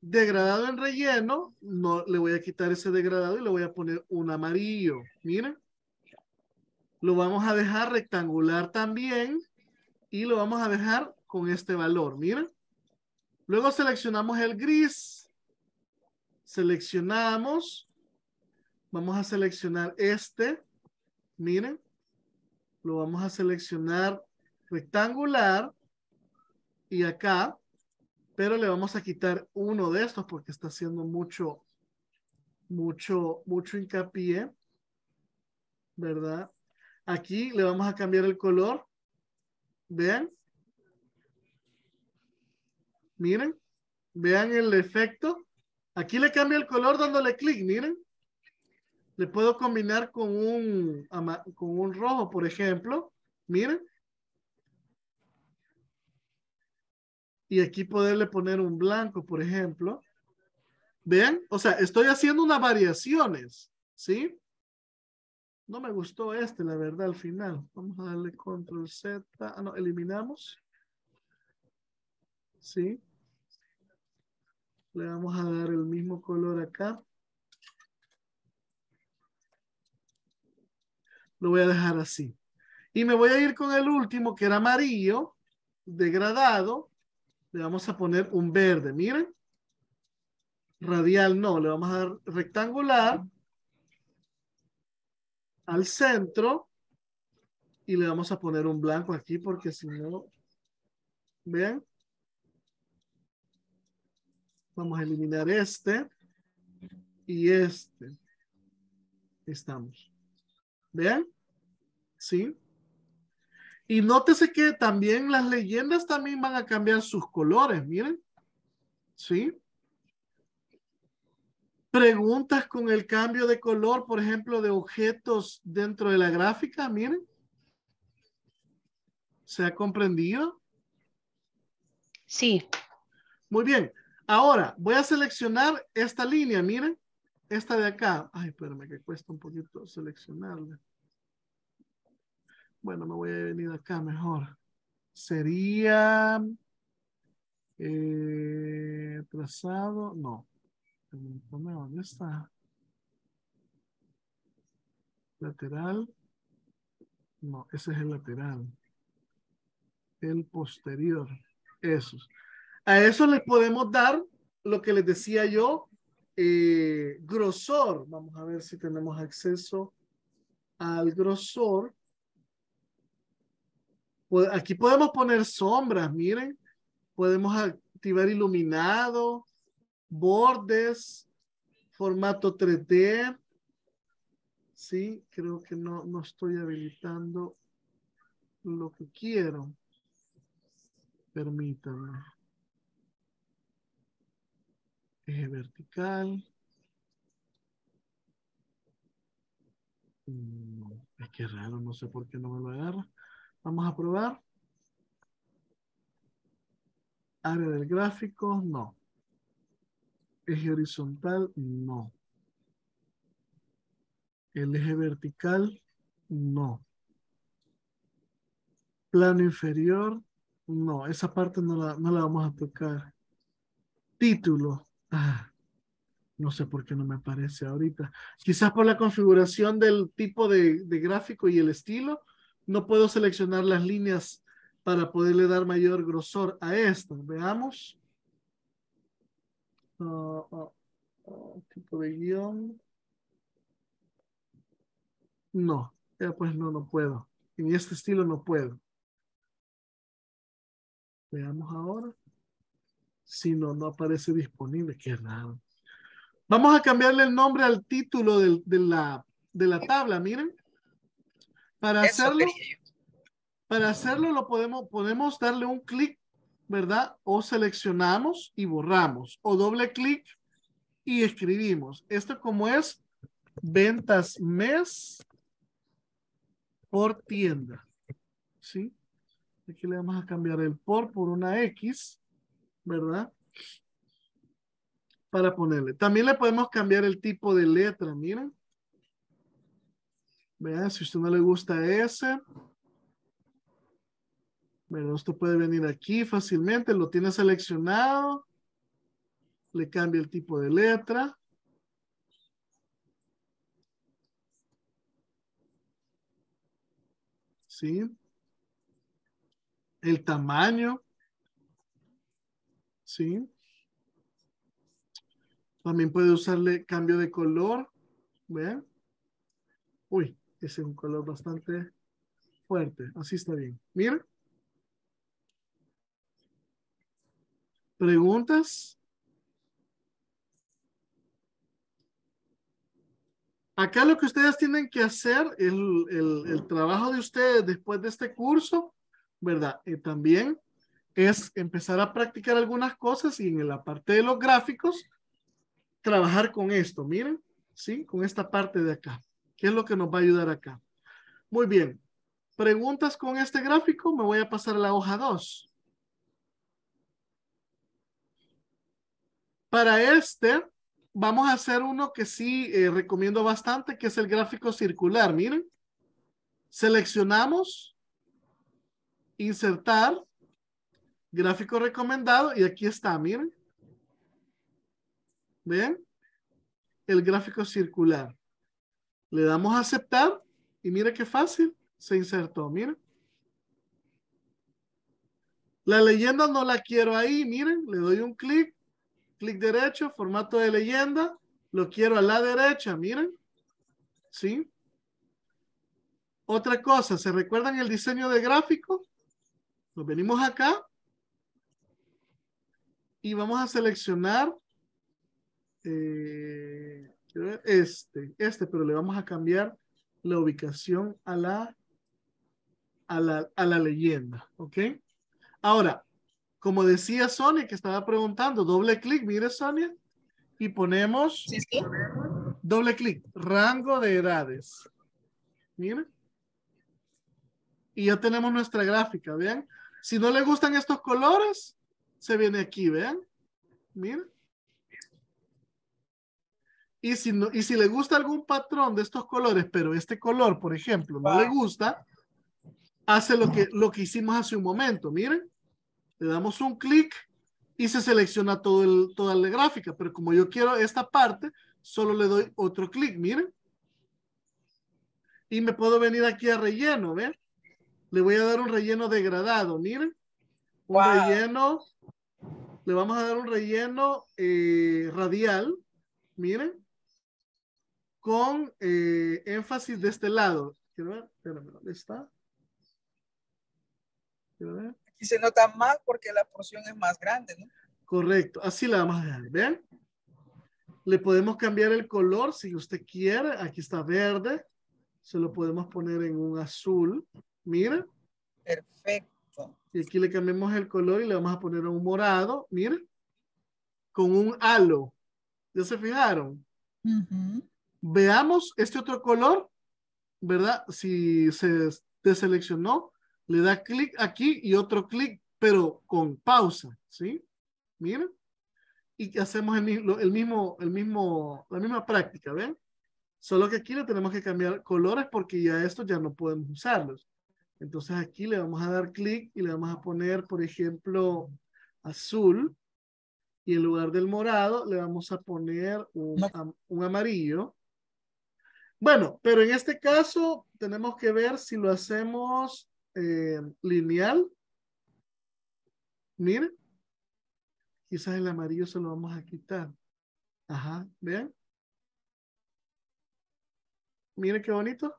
Degradado en relleno. No, le voy a quitar ese degradado y le voy a poner un amarillo. Miren. Lo vamos a dejar rectangular también. Y lo vamos a dejar con este valor. Miren. Luego seleccionamos el gris. Seleccionamos. Vamos a seleccionar este. Miren. Lo vamos a seleccionar rectangular y acá, pero le vamos a quitar uno de estos porque está haciendo mucho hincapié, ¿verdad? Aquí le vamos a cambiar el color. Vean. Miren. Vean el efecto. Aquí le cambio el color dándole clic, miren. Le puedo combinar con un rojo, por ejemplo. Miren. Y aquí poderle poner un blanco, por ejemplo. ¿Vean? O sea, estoy haciendo unas variaciones. ¿Sí? No me gustó este, la verdad, al final. Vamos a darle control Z. Ah, no, eliminamos. ¿Sí? Le vamos a dar el mismo color acá. Lo voy a dejar así. Y me voy a ir con el último, que era amarillo, degradado. Le vamos a poner un verde, miren. Radial no, le vamos a dar rectangular. Al centro. Y le vamos a poner un blanco aquí, porque si no... ¿Vean? Vamos a eliminar este. Y este. Estamos. ¿Vean? ¿Sí? Y nótese que también las leyendas también van a cambiar sus colores, miren. ¿Sí? Preguntas con el cambio de color, por ejemplo, de objetos dentro de la gráfica, miren. ¿Se ha comprendido? Sí. Muy bien. Ahora, voy a seleccionar esta línea, miren. Esta de acá. Ay, espérame que cuesta un poquito seleccionarla. Bueno, me voy a venir acá mejor. Sería trazado. No. ¿Dónde está? Lateral. No, ese es el lateral. El posterior. Esos. A eso les podemos dar lo que les decía yo. Grosor. Vamos a ver si tenemos acceso al grosor. Aquí podemos poner sombras, miren. Podemos activar iluminado, bordes, formato 3D. Sí, creo que no estoy habilitando lo que quiero. Permítanme. Eje vertical. Es que raro, no sé por qué no me lo agarra. Vamos a probar. Área del gráfico, no. Eje horizontal, no. El eje vertical, no. Plano inferior, no. Esa parte no la vamos a tocar. Título. Ah, no sé por qué no me aparece ahorita. Quizás por la configuración del tipo de gráfico y el estilo, no puedo seleccionar las líneas para poderle dar mayor grosor a esta. Veamos. Tipo de guión. No, pues no puedo. En este estilo no puedo. Veamos ahora. Si no aparece disponible. Qué raro. Vamos a cambiarle el nombre al título de la tabla, miren. Para hacerlo, lo podemos darle un clic, ¿verdad? O seleccionamos y borramos. O doble clic y escribimos. Esto como es ventas mes por tienda. ¿Sí? Aquí le vamos a cambiar el por una X, ¿verdad? Para ponerle. También le podemos cambiar el tipo de letra, miren. Vean, si usted no le gusta ese. Bueno, usted puede venir aquí fácilmente, lo tiene seleccionado. Le cambia el tipo de letra. ¿Sí? El tamaño. ¿Sí? También puede usarle cambio de color. ¿Vean? Uy, ese es un color bastante fuerte. Así está bien. Miren. ¿Preguntas? Acá lo que ustedes tienen que hacer, el trabajo de ustedes después de este curso, ¿verdad? También es empezar a practicar algunas cosas y en la parte de los gráficos, trabajar con esto, miren, ¿sí? Con esta parte de acá. ¿Qué es lo que nos va a ayudar acá? Muy bien. ¿Preguntas con este gráfico? Me voy a pasar a la hoja 2. Para este, vamos a hacer uno que sí recomiendo bastante, que es el gráfico circular. Miren. Seleccionamos. Insertar. Gráfico recomendado. Y aquí está, miren. ¿Ven? El gráfico circular. Le damos a aceptar y mira qué fácil, se insertó, miren. La leyenda no la quiero ahí, miren, le doy un clic, clic derecho, formato de leyenda, lo quiero a la derecha, miren. ¿Sí? Otra cosa, ¿se recuerdan el diseño de gráfico? Nos venimos acá y vamos a seleccionar este, pero le vamos a cambiar la ubicación a la leyenda, ¿ok? Ahora, como decía Sonia, que estaba preguntando, doble clic, mire Sonia, y ponemos, ¿sí? Doble clic, rango de edades, miren, y ya tenemos nuestra gráfica, vean, si no le gustan estos colores, se viene aquí, vean, miren. Y si le gusta algún patrón de estos colores, pero este color, por ejemplo, no le gusta, hace lo que hicimos hace un momento. Miren, le damos un clic y se selecciona toda la gráfica. Pero como yo quiero esta parte, solo le doy otro clic, miren. Y me puedo venir aquí a relleno, ¿ven? Le voy a dar un relleno degradado, miren. Un relleno, le vamos a dar un relleno radial, miren. Con énfasis de este lado. Quiero ver, espérame, ¿dónde está? Quiero ver. Aquí se nota más porque la porción es más grande, ¿no? Correcto, así la vamos a dejar, ¿ven? Le podemos cambiar el color si usted quiere. Aquí está verde. Se lo podemos poner en un azul. Mira. Perfecto. Y aquí le cambiamos el color y le vamos a poner un morado, mira. Con un halo. ¿Ya se fijaron? Veamos este otro color, ¿verdad? Si se deseleccionó, le da clic aquí y otro clic, pero con pausa, ¿sí? Miren. Y hacemos la misma práctica, ¿ven? Solo que aquí le tenemos que cambiar colores porque ya estos ya no podemos usarlos. Entonces aquí le vamos a dar clic y le vamos a poner, por ejemplo, azul. Y en lugar del morado le vamos a poner un amarillo. Bueno, pero en este caso tenemos que ver si lo hacemos lineal Miren, quizás el amarillo se lo vamos a quitar. Ajá, vean. Miren qué bonito.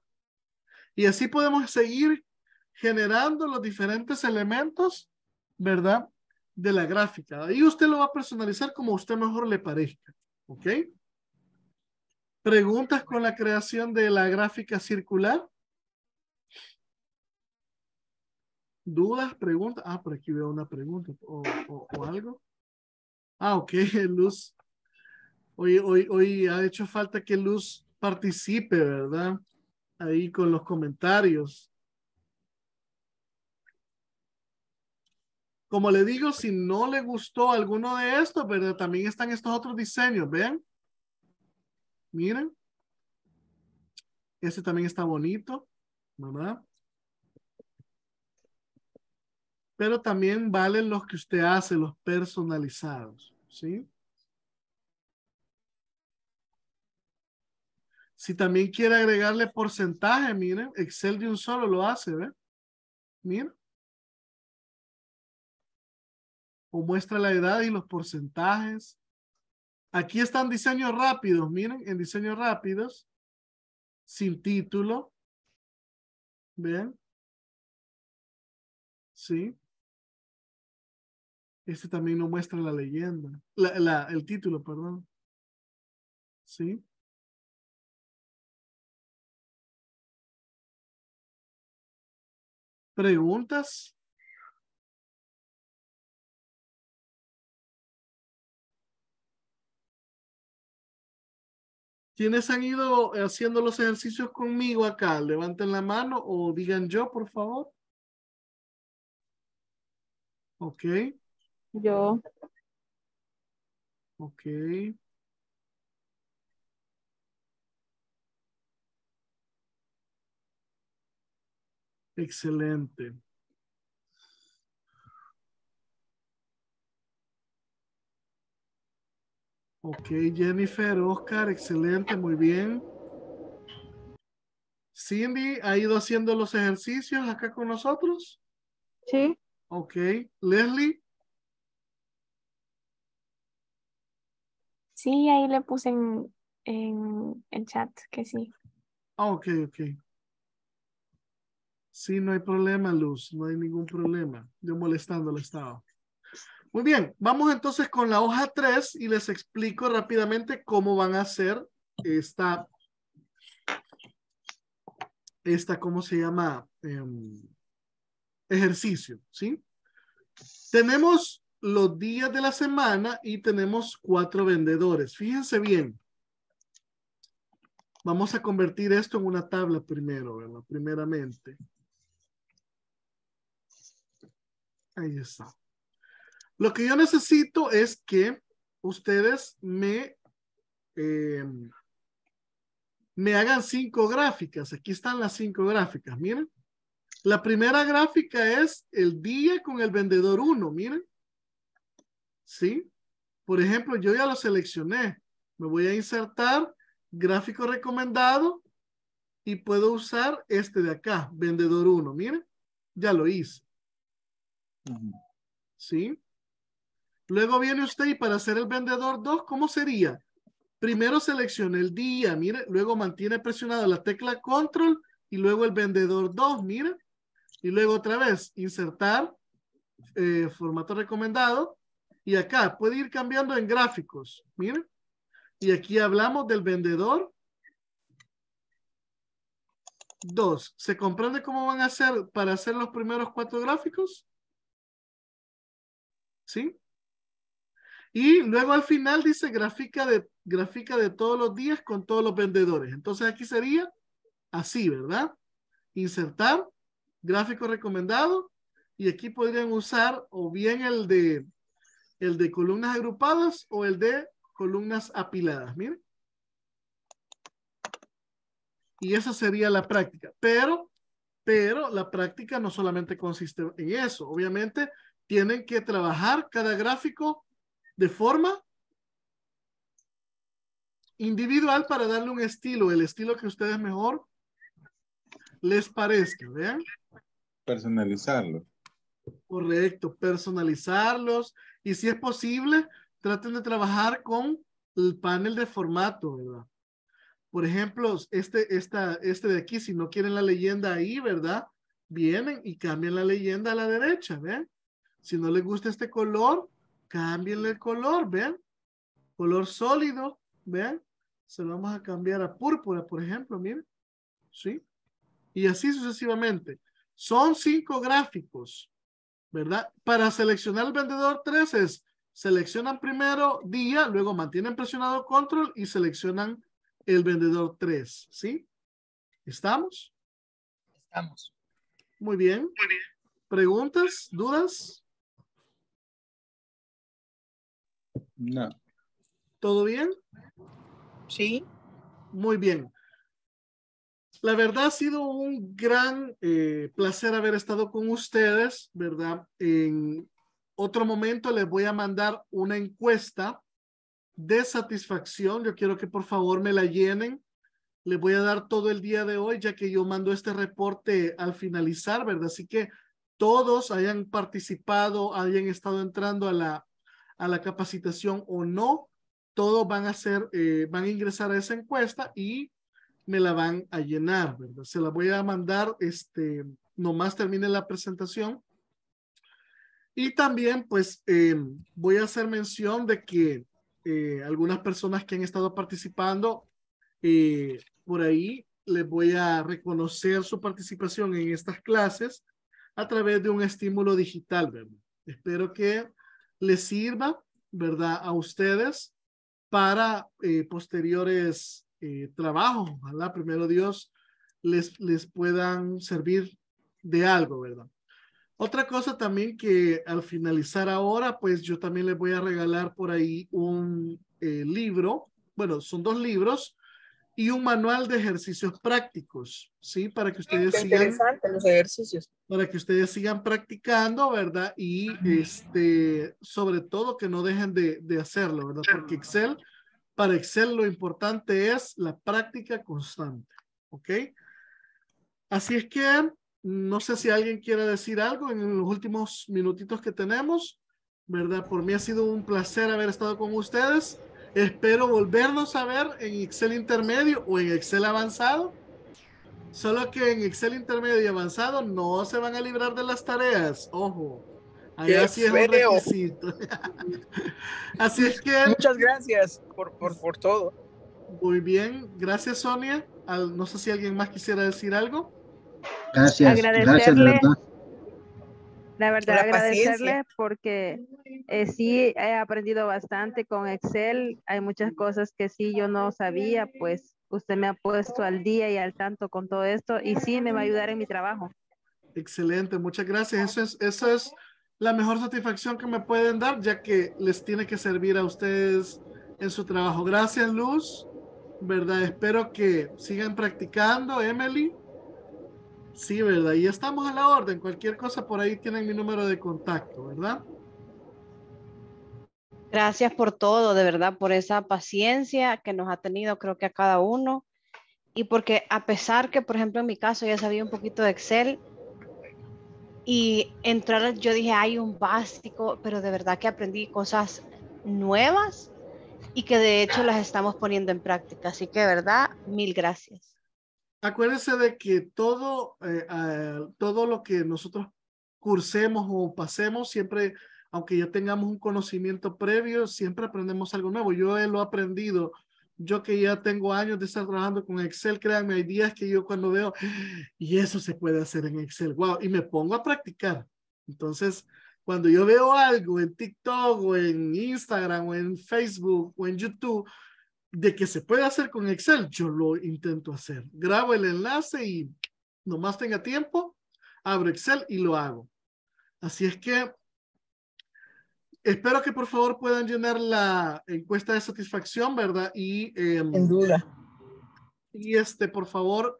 Y así podemos seguir generando los diferentes elementos, ¿verdad? De la gráfica. Y usted lo va a personalizar como a usted mejor le parezca. ¿Ok? ¿Preguntas con la creación de la gráfica circular? ¿Dudas? ¿Preguntas? Ah, por aquí veo una pregunta o algo. Ah, ok, Luz. Hoy ha hecho falta que Luz participe, ¿verdad? Ahí con los comentarios. Como le digo, si no le gustó alguno de estos, ¿verdad? También están estos otros diseños, ¿vean? Miren. Este también está bonito, ¿verdad? Pero también valen los que usted hace, los personalizados, ¿sí? Si también quiere agregarle porcentaje, miren, Excel de un solo lo hace, ¿ve? Miren. O muestra la edad y los porcentajes. Aquí están diseños rápidos, miren, en diseños rápidos, sin título. ¿Vean? Sí. Este también no muestra la leyenda, el título, perdón. Sí. ¿Preguntas? ¿Quiénes han ido haciendo los ejercicios conmigo acá? Levanten la mano o digan yo, por favor. Ok. Yo. Ok. Excelente. Ok, Jennifer, Oscar, excelente, muy bien. Cindy, ¿ha ido haciendo los ejercicios acá con nosotros? Sí. Ok, Leslie. Sí, ahí le puse en el chat que sí. Ah, ok, ok. Sí, no hay problema, Luz, no hay ningún problema. Yo molestándole estaba. Muy bien, vamos entonces con la hoja 3 y les explico rápidamente cómo van a hacer esta ¿cómo se llama? Ejercicio, ¿sí? Tenemos los días de la semana y tenemos 4 vendedores. Fíjense bien. Vamos a convertir esto en una tabla primero, ¿verdad? Primeramente. Ahí está. Lo que yo necesito es que ustedes me hagan 5 gráficas. Aquí están las 5 gráficas, miren. La primera gráfica es el día con el vendedor 1, miren. ¿Sí? Por ejemplo, yo ya lo seleccioné. Me voy a insertar gráfico recomendado y puedo usar este de acá, vendedor 1, miren. Ya lo hice. ¿Sí? Luego viene usted y para hacer el vendedor 2, ¿cómo sería? Primero selecciona el día, mire, luego mantiene presionada la tecla control y luego el vendedor 2, mire. Y luego otra vez, insertar formato recomendado. Y acá puede ir cambiando en gráficos, mire. Y aquí hablamos del vendedor 2. ¿Se comprende cómo van a hacer para hacer los primeros 4 gráficos? ¿Sí? Y luego al final dice gráfica de todos los días con todos los vendedores. Entonces aquí sería así, ¿verdad? Insertar, gráfico recomendado. Y aquí podrían usar o bien el de columnas agrupadas o el de columnas apiladas. Miren. Y esa sería la práctica. Pero la práctica no solamente consiste en eso. Obviamente tienen que trabajar cada gráfico de forma individual para darle un estilo, el estilo que ustedes mejor les parezca, ¿vean? Personalizarlo. Correcto, personalizarlos y si es posible, traten de trabajar con el panel de formato, ¿verdad? Por ejemplo, este de aquí, si no quieren la leyenda ahí, ¿verdad? Vienen y cambian la leyenda a la derecha, ¿ven? Si no les gusta este color, cámbienle el color, ¿ven? Color sólido, ¿ven? Se lo vamos a cambiar a púrpura, por ejemplo, miren. ¿Sí? Y así sucesivamente. Son 5 gráficos, ¿verdad? Para seleccionar el vendedor 3 es, seleccionan primero día, luego mantienen presionado control y seleccionan el vendedor 3, ¿sí? ¿Estamos? Estamos. Muy bien. Muy bien. ¿Preguntas? ¿Dudas? No. ¿Todo bien? Sí. Muy bien. La verdad ha sido un gran placer haber estado con ustedes, ¿verdad? En otro momento les voy a mandar una encuesta de satisfacción. Yo quiero que por favor me la llenen. Les voy a dar todo el día de hoy, ya que yo mando este reporte al finalizar, ¿verdad? Así que todos hayan participado, hayan estado entrando a la capacitación o no, todos van a hacer, van a ingresar a esa encuesta y me la van a llenar, ¿verdad? Se la voy a mandar, nomás termine la presentación. Y también, pues, voy a hacer mención de que algunas personas que han estado participando, por ahí les voy a reconocer su participación en estas clases a través de un estímulo digital, ¿verdad? Espero que les sirva, ¿verdad? A ustedes para posteriores trabajo, ojalá, primero Dios, les puedan servir de algo, ¿verdad? Otra cosa también que al finalizar ahora, pues yo también les voy a regalar por ahí un libro, bueno, son 2 libros y un manual de ejercicios prácticos, ¿sí? Para que ustedes sigan practicando, ¿verdad? Y sobre todo que no dejen de hacerlo, ¿verdad? Porque para Excel lo importante es la práctica constante, ¿ok? Así es que no sé si alguien quiere decir algo en los últimos minutitos que tenemos, ¿verdad? Por mí ha sido un placer haber estado con ustedes. Espero volvernos a ver en Excel intermedio o en Excel avanzado. Solo que en Excel intermedio y avanzado no se van a librar de las tareas. Ojo. Allá sí es un requisito. Así es que... Muchas gracias por todo. Muy bien. Gracias, Sonia. No sé si alguien más quisiera decir algo. Gracias. Agradecerle. Gracias, la verdad, agradecerle porque sí he aprendido bastante con Excel. Hay muchas cosas que sí yo no sabía, pues usted me ha puesto al día y al tanto con todo esto y sí me va a ayudar en mi trabajo. Excelente, muchas gracias. Eso es la mejor satisfacción que me pueden dar, ya que les tiene que servir a ustedes en su trabajo. Gracias, Luz, ¿verdad? Espero que sigan practicando, Emily. Sí, ¿verdad? Y estamos a la orden. Cualquier cosa por ahí tienen mi número de contacto, ¿verdad? Gracias por todo, de verdad, por esa paciencia que nos ha tenido, creo que a cada uno. Y porque a pesar que, por ejemplo, en mi caso ya sabía un poquito de Excel y entrar, yo dije, hay un básico, pero de verdad que aprendí cosas nuevas y que de hecho las estamos poniendo en práctica. Así que, de verdad, mil gracias. Acuérdense de que todo lo que nosotros cursemos o pasemos, siempre, aunque ya tengamos un conocimiento previo, siempre aprendemos algo nuevo. Yo lo he aprendido. Yo que ya tengo años de estar trabajando con Excel, créanme, hay días que yo cuando veo, y eso se puede hacer en Excel, wow, y me pongo a practicar. Entonces, cuando yo veo algo en TikTok o en Instagram o en Facebook o en YouTube, de que se puede hacer con Excel, yo lo intento hacer. Grabo el enlace y nomás tenga tiempo, abro Excel y lo hago. Así es que espero que por favor puedan llenar la encuesta de satisfacción, ¿verdad? Y sin duda. Y por favor,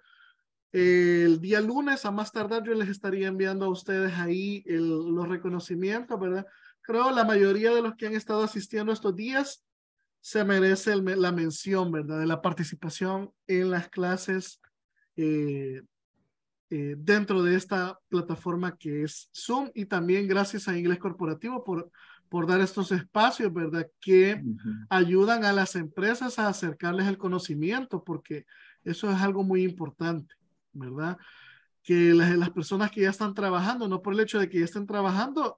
el día lunes a más tardar yo les estaría enviando a ustedes ahí los reconocimientos, ¿verdad? Creo la mayoría de los que han estado asistiendo estos días se merece la mención, ¿verdad? De la participación en las clases dentro de esta plataforma que es Zoom, y también gracias a Inglés Corporativo por dar estos espacios, ¿verdad? Que ayudan a las empresas a acercarles el conocimiento, porque eso es algo muy importante, ¿verdad? Que las personas que ya están trabajando, no por el hecho de que ya estén trabajando,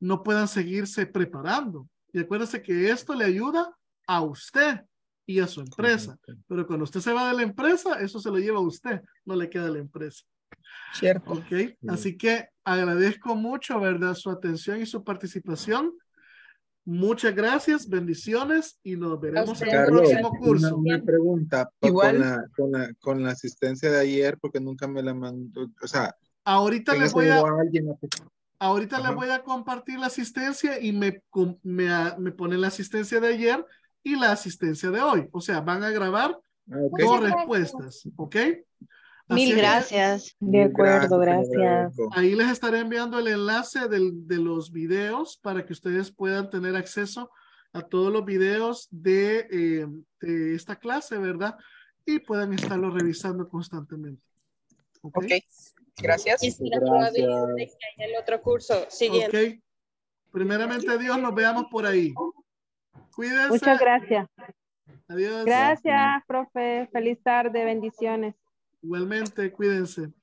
no puedan seguirse preparando. Y acuérdense que esto le ayuda a usted y a su empresa. Correcto. Pero cuando usted se va de la empresa, eso se lo lleva a usted, no le queda a la empresa. Cierto. Ok, sí. Así que agradezco mucho, ¿verdad? Su atención y su participación. Muchas gracias, bendiciones, y nos veremos en el próximo curso. Una pregunta con la asistencia de ayer, porque nunca me la mandó, o sea, ahorita les voy a... Ahorita les voy a compartir la asistencia y me ponen la asistencia de ayer y la asistencia de hoy. O sea, van a grabar dos respuestas, ¿ok? Así mil gracias. De acuerdo, gracias. Ahí les estaré enviando el enlace de los videos para que ustedes puedan tener acceso a todos los videos de esta clase, ¿verdad? Y puedan estarlo revisando constantemente. Ok. Gracias. Y si la probabilidad de que haya el otro curso siguiente. Okay. Primeramente, Dios, nos veamos por ahí. Cuídense. Muchas gracias. Adiós. Gracias, profe. Feliz tarde. Bendiciones. Igualmente, cuídense.